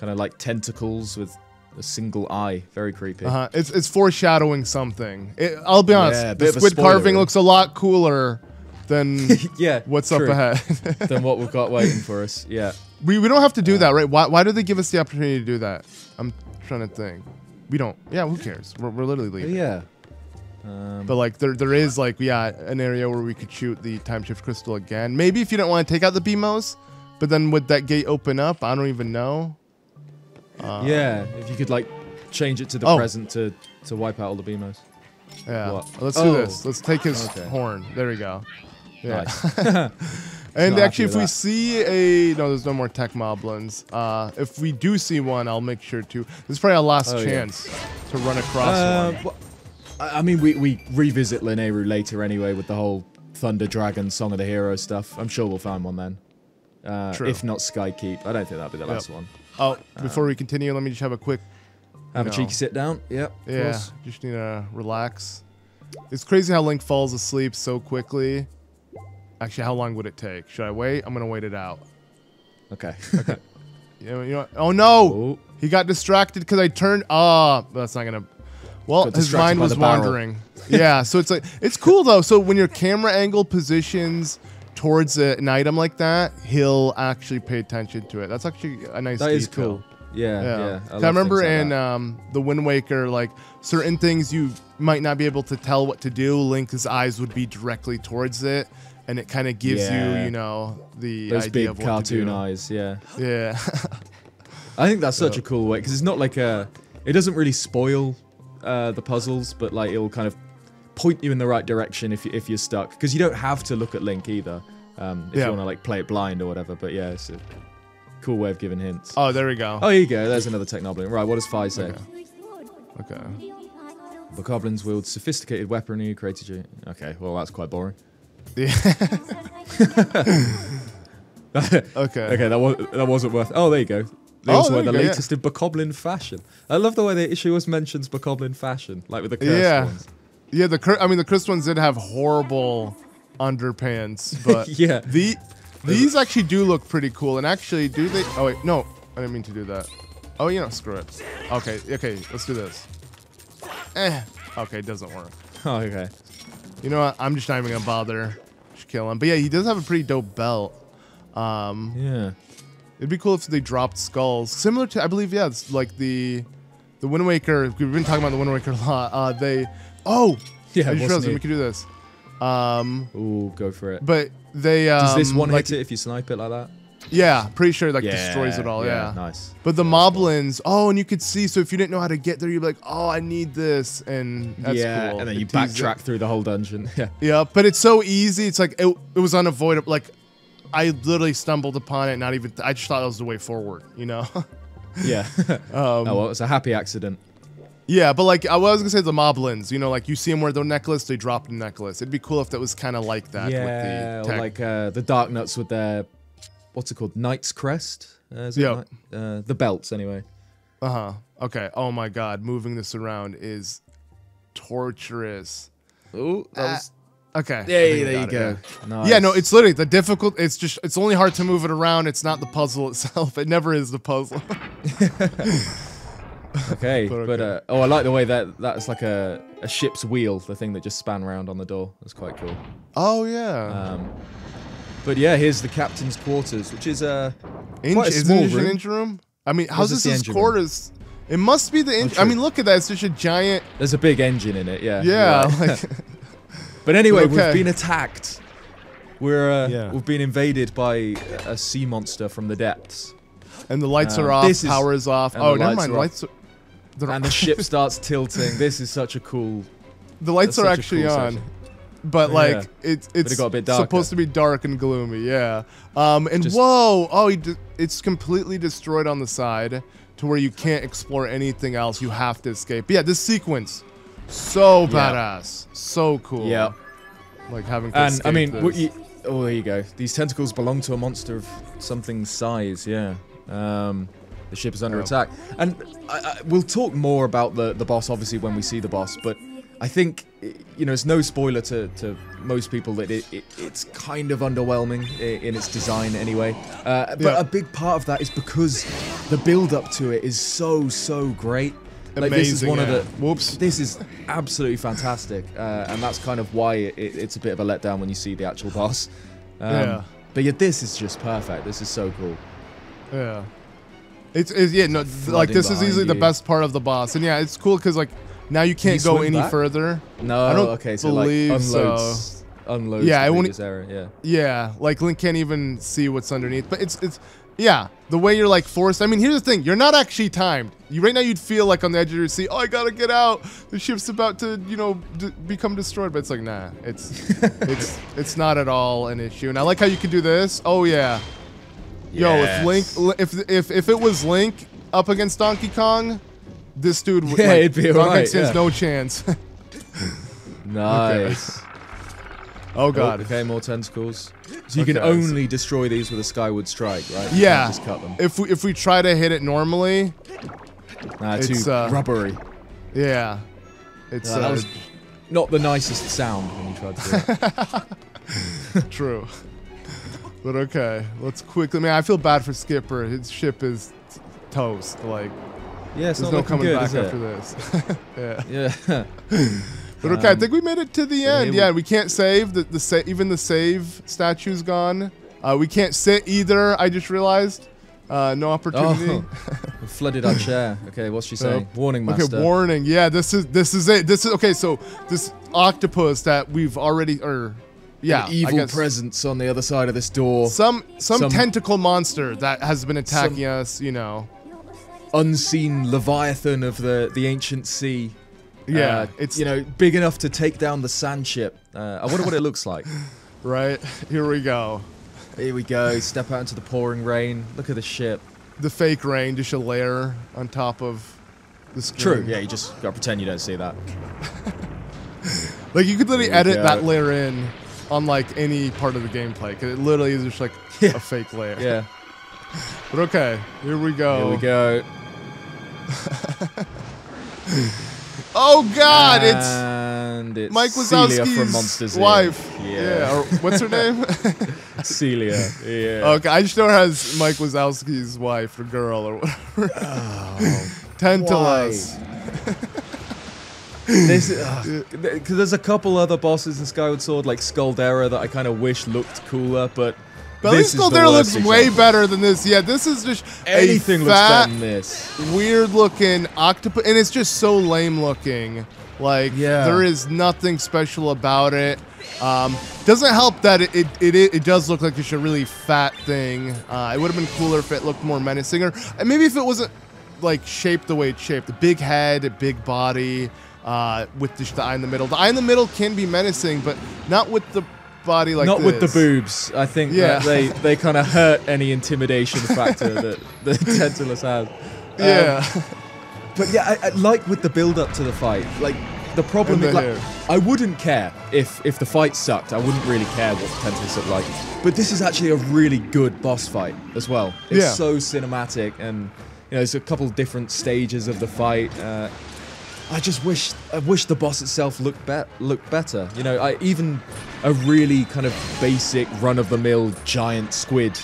of like tentacles with a single eye. Very creepy. It's foreshadowing something. I'll be honest, the squid carving looks a lot cooler than what's up ahead. Than what we've got waiting for us. Yeah. We don't have to do that, right? Why do they give us the opportunity to do that? I'm trying to think. We don't. Yeah, who cares? We're literally leaving. Yeah. But like there is like an area where we could shoot the time shift crystal again. Maybe if you don't want to take out the BMOS, but then would that gate open up? I don't even know. Yeah, if you could like change it to the present to wipe out all the BMOS. Yeah. Let's do this. Let's take his horn. There we go. Yeah. Nice. And actually, if we see a... No, there's no more Techmoblins. If we do see one, I'll make sure to... This is probably our last chance to run across one. Well, I mean, we revisit Lanayru later anyway with the whole Thunder Dragon, Song of the Hero stuff. I'm sure we'll find one then. True. If not Sky Keep. I don't think that'll be the last one. Oh, before we continue, let me just have a quick... Have a cheeky sit down. Yep. Yeah, course. Just need to relax. It's crazy how Link falls asleep so quickly. Actually, how long would it take? Should I wait? I'm going to wait it out. Okay. Okay. You know, oh, no. Oh. He got distracted because I turned. Ah, that's not going to. Well, his mind was wandering. Yeah, so it's like, it's cool, though. So when your camera angle positions towards an item like that, he'll actually pay attention to it. That's actually a nice detail. That is cool. Yeah. I remember like in the Wind Waker, like certain things you might not be able to tell what to do. Link's eyes would be directly towards it, and it kind of gives you, you know, the those idea big of what to do. Cartoon eyes. Yeah. I think that's such a cool way because it's not like a. It doesn't really spoil the puzzles, but like it'll kind of point you in the right direction if you're stuck because you don't have to look at Link either if you want to like play it blind or whatever. But yeah. It's a, cool way of giving hints. Oh, there we go. Oh, here you go. There's another Technoblin. Right, what does Fi say? Okay. Bokoblins wield sophisticated weaponry created you. Okay, well, that's quite boring. Yeah. Okay, that wasn't worth... Oh, there you go. They also wear the latest in Bokoblin fashion. I love the way the issue always mentions Bokoblin fashion, like with the cursed ones. Yeah, I mean, the cursed ones did have horrible underpants, but... These actually do look pretty cool, and actually, do they? Oh wait, no, I didn't mean to do that. Oh, you know, screw it. Okay, let's do this. Okay, it doesn't work. Oh, okay. You know what? I'm just not even gonna bother. Just kill him. But yeah, he does have a pretty dope belt. Yeah. It'd be cool if they dropped skulls, similar to, I believe, it's like the Wind Waker. We've been talking about the Wind Waker a lot. I just realized we could do this. Ooh, go for it. But they does this one like, hit it if you snipe it like that? Yeah, pretty sure it like destroys it all. Yeah, nice. But the moblins, and you could see. So if you didn't know how to get there, you'd be like, oh, I need this, and that's cool. And then you backtrack through the whole dungeon. Yeah, but it's so easy. It's like it was unavoidable. Like I literally stumbled upon it. Not even I just thought that was the way forward. You know? Well, it's a happy accident. Yeah, but like I was gonna say, the moblins, you know, like you see them wear their necklace, they drop the necklace. It'd be cool if that was kind of like that. Yeah, with the tech. Or like the Dark Nuts with their, what's it called, Knight's Crest? The belts, anyway. Okay. Oh my God, moving this around is torturous. Ooh, that was. Okay. Hey, there you go. Nice. Yeah, no, it's literally the difficult. It's just, it's only hard to move it around. It's not the puzzle itself. It never is the puzzle. Okay, but I like the way that's like a ship's wheel, the thing that just span around on the door. That's quite cool. Oh yeah. But yeah, here's the captain's quarters, which is quite a small room. An engine room? I mean, how's this his quarters? Room? It must be the engine. I mean, look at that. It's just a giant. There's a big engine in it. Yeah. Like... But anyway, we've been attacked. We've been invaded by a sea monster from the depths. And the lights are off. Power is off. Oh, never mind. Lights. And the ship starts tilting. This is such a cool. The lights are actually on, but like it's supposed to be dark and gloomy. Yeah. And whoa! Oh, it's completely destroyed on the side to where you can't explore anything else. You have to escape. But yeah, this sequence, so badass, so cool. Yeah. Like having. And I mean, there you go. These tentacles belong to a monster of something size. Yeah. The ship is under attack, and we'll talk more about the boss obviously when we see the boss. But I think, you know, it's no spoiler to most people that it's kind of underwhelming in its design anyway. But a big part of that is because the build up to it is so great. Like, amazing, this is one of the This is absolutely fantastic, and that's kind of why it's a bit of a letdown when you see the actual boss. But yeah, this is just perfect. This is so cool. Yeah, like this is easily the best part of the boss, and yeah, it's cool because like now you can't go any further. No, I don't believe like unloads. Yeah, like Link can't even see what's underneath, but it's Yeah, the way you're like forced. I mean, here's the thing, you're not actually timed. You right now you'd feel like on the edge of your seat, oh, I gotta get out. The ship's about to, you know, become destroyed. But it's like, nah, it's not at all an issue. And I like how you can do this. Oh yeah. Yes. Yo, if Link, if it was Link up against Donkey Kong, this dude would, yeah, like, it'd be alright. Donkey has no chance. Nice. Okay. Oh god. Oh, okay, more tentacles. So you can only destroy these with a Skyward Strike, right? You can't just cut them. If we try to hit it normally, it's too rubbery. Yeah. It's that was not the nicest sound when you tried to do it. True. But okay, let's quickly. Man, I feel bad for Skipper. His ship is toast. Like, yeah, it's there's not no coming good, back after this. Yeah. Yeah. But okay, I think we made it to the end. Yeah, we can't save. Even the save statue's gone. We can't sit either, I just realized. No opportunity. Oh, we flooded our chair. Okay, what's she saying? Warning, Master. Okay, warning. Yeah, this is it. This is, okay, so this octopus that we've already, yeah. An evil presence on the other side of this door. Some tentacle monster that has been attacking us, you know. Unseen Leviathan of the ancient sea. Yeah, it's, you know, big enough to take down the Sand Ship. I wonder what it looks like. Right, here we go. Here we go, step out into the pouring rain. Look at the ship. The fake rain, just a layer on top of the screen. True, yeah, you just gotta pretend you don't see that. Like, you could literally edit that layer in on, like, any part of the gameplay, because it literally is just, like, a fake layer. Yeah. But okay, here we go. Here we go. Oh god, it's Mike Wazowski's wife. Yeah. Or what's her name? Celia. Yeah. Okay, I just know her as Mike Wazowski's wife or girl or whatever. Oh, Tentalus. Because there's a couple other bosses in Skyward Sword, like Skuldera, that I kind of wish looked cooler, but at least Skuldera looks way better than this. Yeah, this is just anything looks better than this. Weird looking octopus, and it's just so lame looking. Like, there is nothing special about it. Doesn't help that it does look like just a really fat thing. It would have been cooler if it looked more menacing, or maybe if it wasn't like shaped the way it's shaped. The big head, a big body, with just the eye in the middle. The eye in the middle can be menacing, but not with the body like not this. With the boobs. I think that they kind of hurt any intimidation factor that the Tentalus has. But yeah, I like with the build up to the fight. Like the problem is, like, I wouldn't care if the fight sucked. I wouldn't really care what the Tentalus looked like. But this is actually a really good boss fight as well. It's so cinematic, and you know, there's a couple different stages of the fight. I just wish the boss itself looked better. You know, even a really kind of basic run-of-the-mill giant squid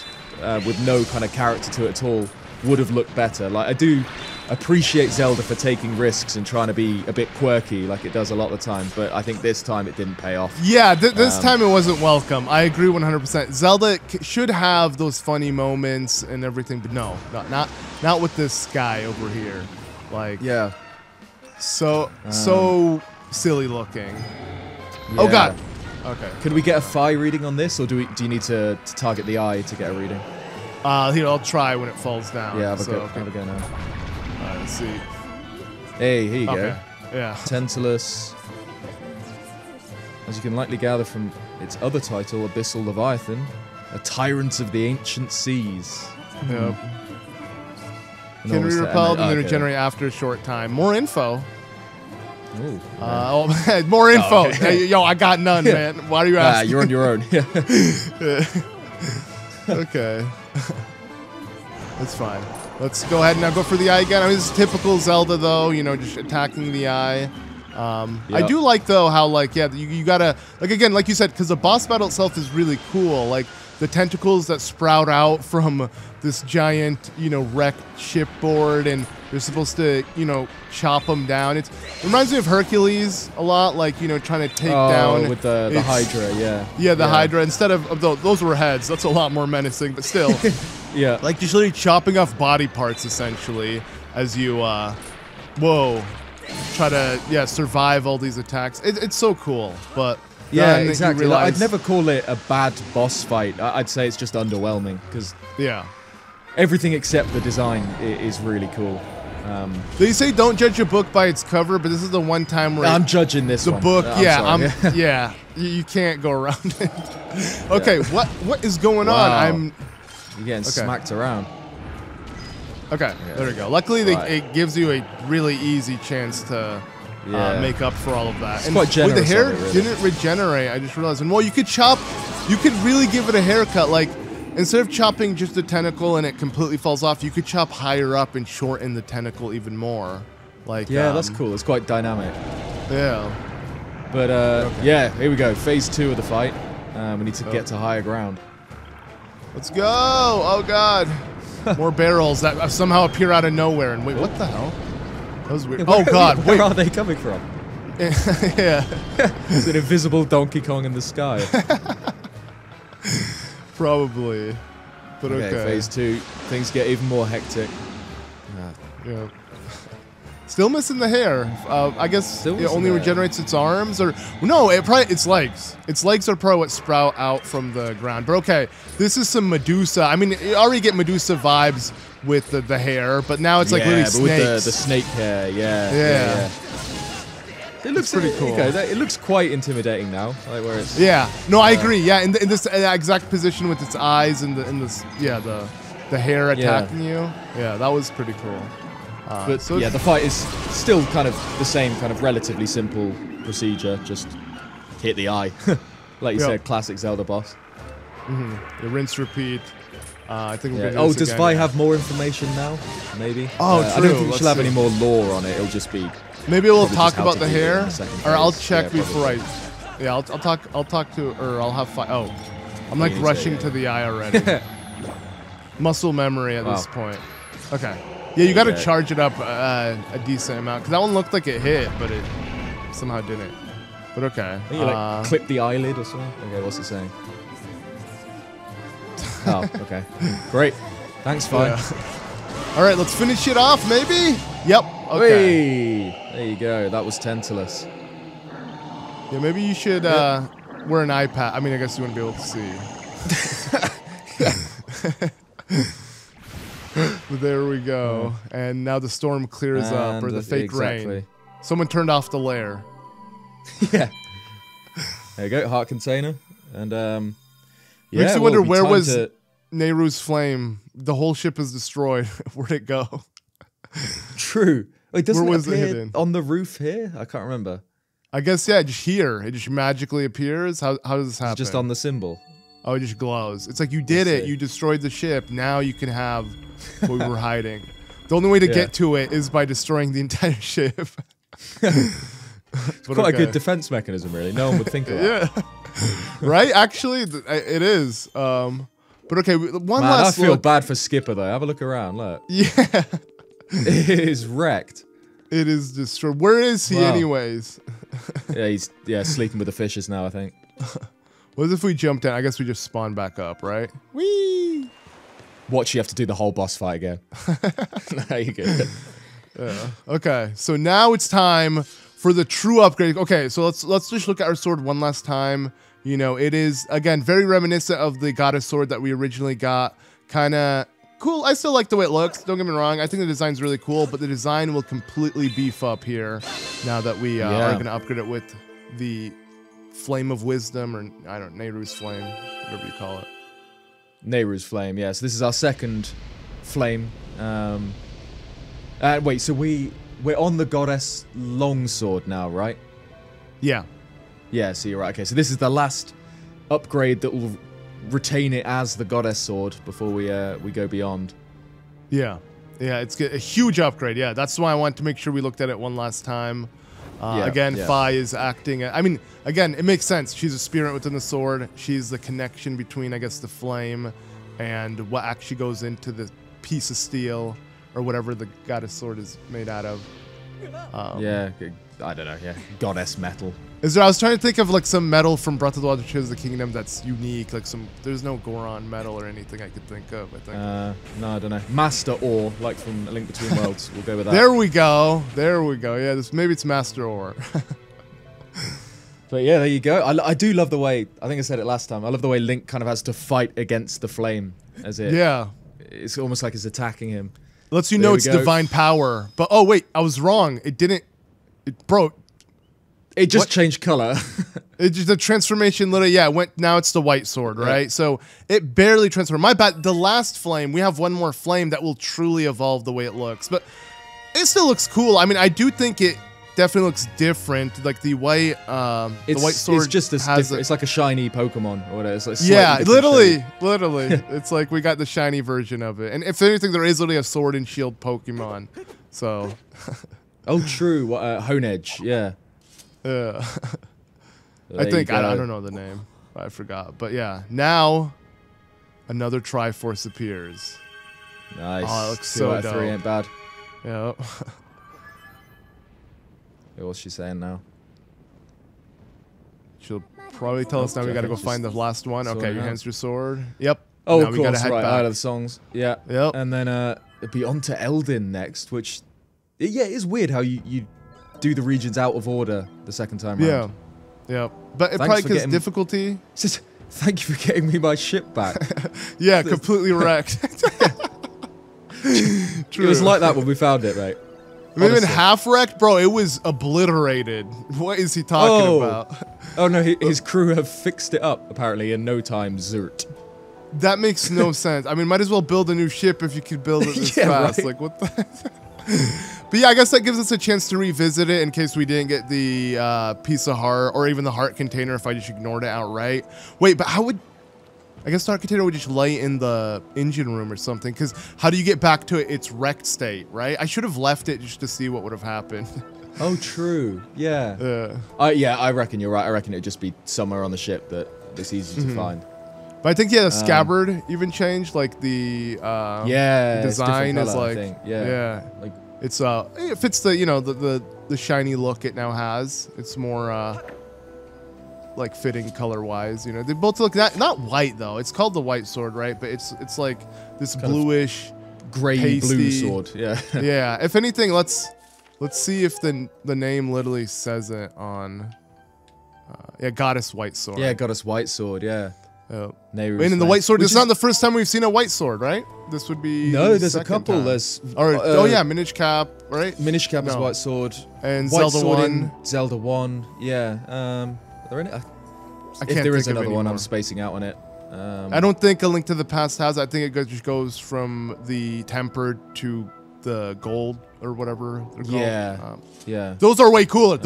with no kind of character to it at all would have looked better. Like, I do appreciate Zelda for taking risks and trying to be a bit quirky, like it does a lot of the time. But I think this time it didn't pay off. Yeah, this time it wasn't welcome. I agree 100%. Zelda should have those funny moments and everything, but no, not with this guy over here. Like, yeah. So silly looking. Yeah. Oh god. Okay. Could we get a phi reading on this, or do you need to target the eye to get a reading? Here, I'll try when it falls down. Yeah, have a go now. Alright, let's see. Hey, here you go. Yeah. Tentalus. As you can likely gather from its other title, Abyssal Leviathan, a tyrant of the ancient seas. Yep. Can be repelled and then regenerate after a short time. More info. Ooh, oh, man, more info. Oh, okay. Hey, yo, I got none, man. Why are you asking? You're on your own. Okay. That's fine. Let's go ahead and now go for the eye again. I mean, this is typical Zelda, though, you know, just attacking the eye. I do like, though, how, like, you gotta, like, again, like you said, because the boss battle itself is really cool. Like, the tentacles that sprout out from this giant, you know, wrecked shipboard, and you're supposed to, you know, chop them down. It reminds me of Hercules a lot, like, you know, trying to take down with the Hydra, the Hydra. Instead of those were heads. That's a lot more menacing, but still, like usually chopping off body parts essentially as you, try to survive all these attacks. It's so cool, but. Yeah, exactly. Like, I'd never call it a bad boss fight. I'd say it's just underwhelming because everything except the design is really cool. They say don't judge a book by its cover, but this is the one time where I'm judging this. The book, yeah, I'm sorry. Yeah, you can't go around it. Okay, yeah. what is going on? You're getting smacked around. Okay, yeah. There we go. Luckily, it gives you a really easy chance to make up for all of that. It's quite generous. With the hair didn't regenerate. I just realized. And well, you could chop. You could really give it a haircut, like. Instead of chopping just the tentacle and it completely falls off, you could chop higher up and shorten the tentacle even more. Like yeah, that's cool. It's quite dynamic. Yeah. But yeah, here we go. Phase 2 of the fight. We need to get to higher ground. Let's go! Oh god, more barrels that somehow appear out of nowhere. And wait, what the hell? That was weird. Yeah, oh god, where are they coming from? Yeah. It's an invisible Donkey Kong in the sky. Probably, but okay. Phase 2, things get even more hectic. Yeah. Still missing the hair. I guess it only regenerates its arms, or no? It probably its legs. Its legs are probably what sprout out from the ground. But okay, this is some Medusa. I mean, you already get Medusa vibes with the hair, but now it's like really snakes. Yeah, with the snake hair. Yeah. It looks pretty cool. It looks quite intimidating now, like where it's. Yeah. No, I agree. Yeah, in this exact position with its eyes and the hair attacking you. Yeah, that was pretty cool. But so yeah, the fight is still kind of the same kind of relatively simple procedure. Just hit the eye, like you said, classic Zelda boss. The rinse, repeat. I think we're gonna do this again. Does Vi have more information now? Maybe. Oh, true. I don't think she'll have any more lore on it. It'll just be. Maybe we'll talk about the hair, or I'll check before I. Yeah, I'll talk. I'll talk to, or I'll have. I'm like rushing to the eye already. Muscle memory at this point. Okay. Yeah, you got to charge it up a decent amount because that one looked like it hit, but it somehow didn't. But okay. You like clip the eyelid or something. Okay, what's it saying? Oh, okay. Great. Thanks, fine. All right, let's finish it off, maybe. Yep. Okay. Whee! There you go. That was Tentalus. Yeah, maybe you should wear an eye patch. I mean, I guess you wouldn't be able to see. But there we go. And now the storm clears up, or the fake rain. Someone turned off the lair. Yeah. There you go. Heart container. And yeah, makes you wonder where was Nayru's Flame? The whole ship is destroyed. Where'd it go? True. Like, doesn't it appear on the roof here? I can't remember. I guess, yeah, just here. It just magically appears. How does this happen? It's just on the symbol. Oh, it just glows. It's like, you did it. You destroyed the ship. Now you can have what we were hiding. The only way to get to it is by destroying the entire ship. It's quite a good defense mechanism, really. No one would think of that. Right? Actually, it is. But okay, one last look. I feel bad for Skipper, though. Have a look around. Look. Yeah. It is wrecked. It is destroyed. Where is he anyways? Yeah, he's sleeping with the fishes now, I think. What if we jump down? I guess we just spawn back up, right? Whee! Watch, you have to do the whole boss fight again. There you go. Yeah. Okay, so now it's time for the true upgrade. Okay, so let's just look at our sword one last time. You know, it is, again, very reminiscent of the Goddess Sword that we originally got. Kind of... cool. I still like the way it looks. Don't get me wrong. I think the design's really cool, but the design will completely beef up here now that we are going to upgrade it with the Flame of Wisdom, or I don't know, Nayru's Flame, whatever you call it. Nayru's Flame, yeah. So this is our second flame. Wait, so we're on the Goddess Longsword now, right? Yeah. Yeah, so you're right. Okay, so this is the last upgrade that will... retain it as the Goddess Sword before we go beyond. Yeah, it's a huge upgrade. Yeah, that's why I want to make sure we looked at it one last time. Fi is acting. I mean, again, it makes sense. She's a spirit within the sword. She's the connection between, I guess, the flame and what actually goes into the piece of steel or whatever the Goddess Sword is made out of. Yeah, I don't know. Yeah, goddess metal. Is there? I was trying to think of like some metal from Breath of the Wild or Tears of the Kingdom that's unique. Like some, there's no Goron metal or anything I could think of. I think. No, I don't know. Master Ore, like from A Link Between Worlds. We'll go with that. There we go. Yeah, maybe it's Master Ore. But yeah, there you go. I do love the way. I think I said it last time. I love the way Link kind of has to fight against the flame as it. Yeah. It's almost like it's attacking him. Lets you know it's divine power. But oh wait, I was wrong. It didn't. It broke. It just changed color. It just, the transformation literally, yeah, went, now it's the white sword, right? Right. So it barely transformed. My bad, the last flame, we have one more flame that will truly evolve the way it looks. But it still looks cool. I mean, I do think it definitely looks different. Like the white sword it's just this has it's like a shiny Pokemon or whatever. It's like yeah, literally. It's like we got the shiny version of it. And if anything, there is literally a sword and shield Pokemon. So. Oh, true. What, Honedge, yeah. Yeah. I think, I don't know the name. I forgot. But yeah, now another Triforce appears. Nice. Oh, it looks so dope. 3 ain't bad. Yeah. What's she saying now? She'll probably tell us now we gotta go find the last one. Okay, your hands your sword. Yep. Oh, of course, right, out of the songs. Yeah. Yep. And then it'd be on to Eldin next, which, yeah, it is weird how you do the regions out of order the second time around. Yeah. But it probably gives difficulty. Says, thank you for getting me my ship back. Yeah, completely wrecked. True. It was like that when we found it, mate. Even half wrecked, bro. It was obliterated. What is he talking about? Oh no, his crew have fixed it up apparently in no time. Zert. That makes no sense. I mean, might as well build a new ship if you could build it this fast. Right? Like what the? But yeah, I guess that gives us a chance to revisit it in case we didn't get the piece of heart or even the heart container if I just ignored it outright. Wait, but how would? I guess the heart container would just lay in the engine room or something, because how do you get back to its wrecked state, right? I should have left it just to see what would have happened. Oh, true. Yeah. Yeah, I reckon you're right. I reckon it'd just be somewhere on the ship that it's easy to find. But I think, yeah, the scabbard even changed, like the design is like, like it's it fits the, you know, the shiny look it now has. It's more like fitting color wise, you know. They both look that not white though. It's called the white sword, right? But it's like this kind bluish gray pasty, blue sword. Yeah. Yeah. If anything, let's see if the name literally says it on yeah, Goddess White Sword. Yeah, Goddess White Sword, yeah. And in the white sword, it's not the first time we've seen a white sword, right? This would be no. There's a couple. There's oh yeah, Minish Cap, right? Minish Cap is white sword, and white Zelda 1. Yeah. Are there any? I can't. If there is another one, I'm spacing out on it. I don't think A Link to the Past has. I think it just goes from the tempered to the gold or whatever. Yeah. Yeah. Those are way cooler.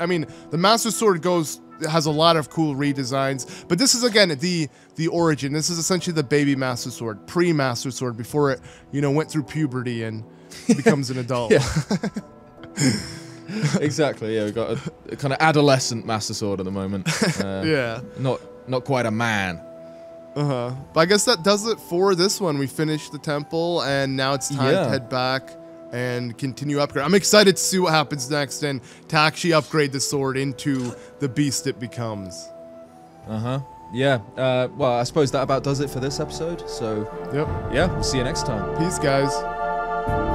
I mean, the Master Sword goes. It has a lot of cool redesigns, but this is again the origin. This is essentially the baby Master Sword, pre-Master Sword, before it, you know, went through puberty and becomes an adult. Exactly. Yeah, we've got a kind of adolescent Master Sword at the moment. Yeah, not quite a man. But I guess that does it for this one. We finished the temple, and now it's time to head back and continue upgrade. I'm excited to see what happens next and to actually upgrade the sword into the beast it becomes. Yeah. Well, I suppose that about does it for this episode. So, yeah, we'll see you next time. Peace, guys.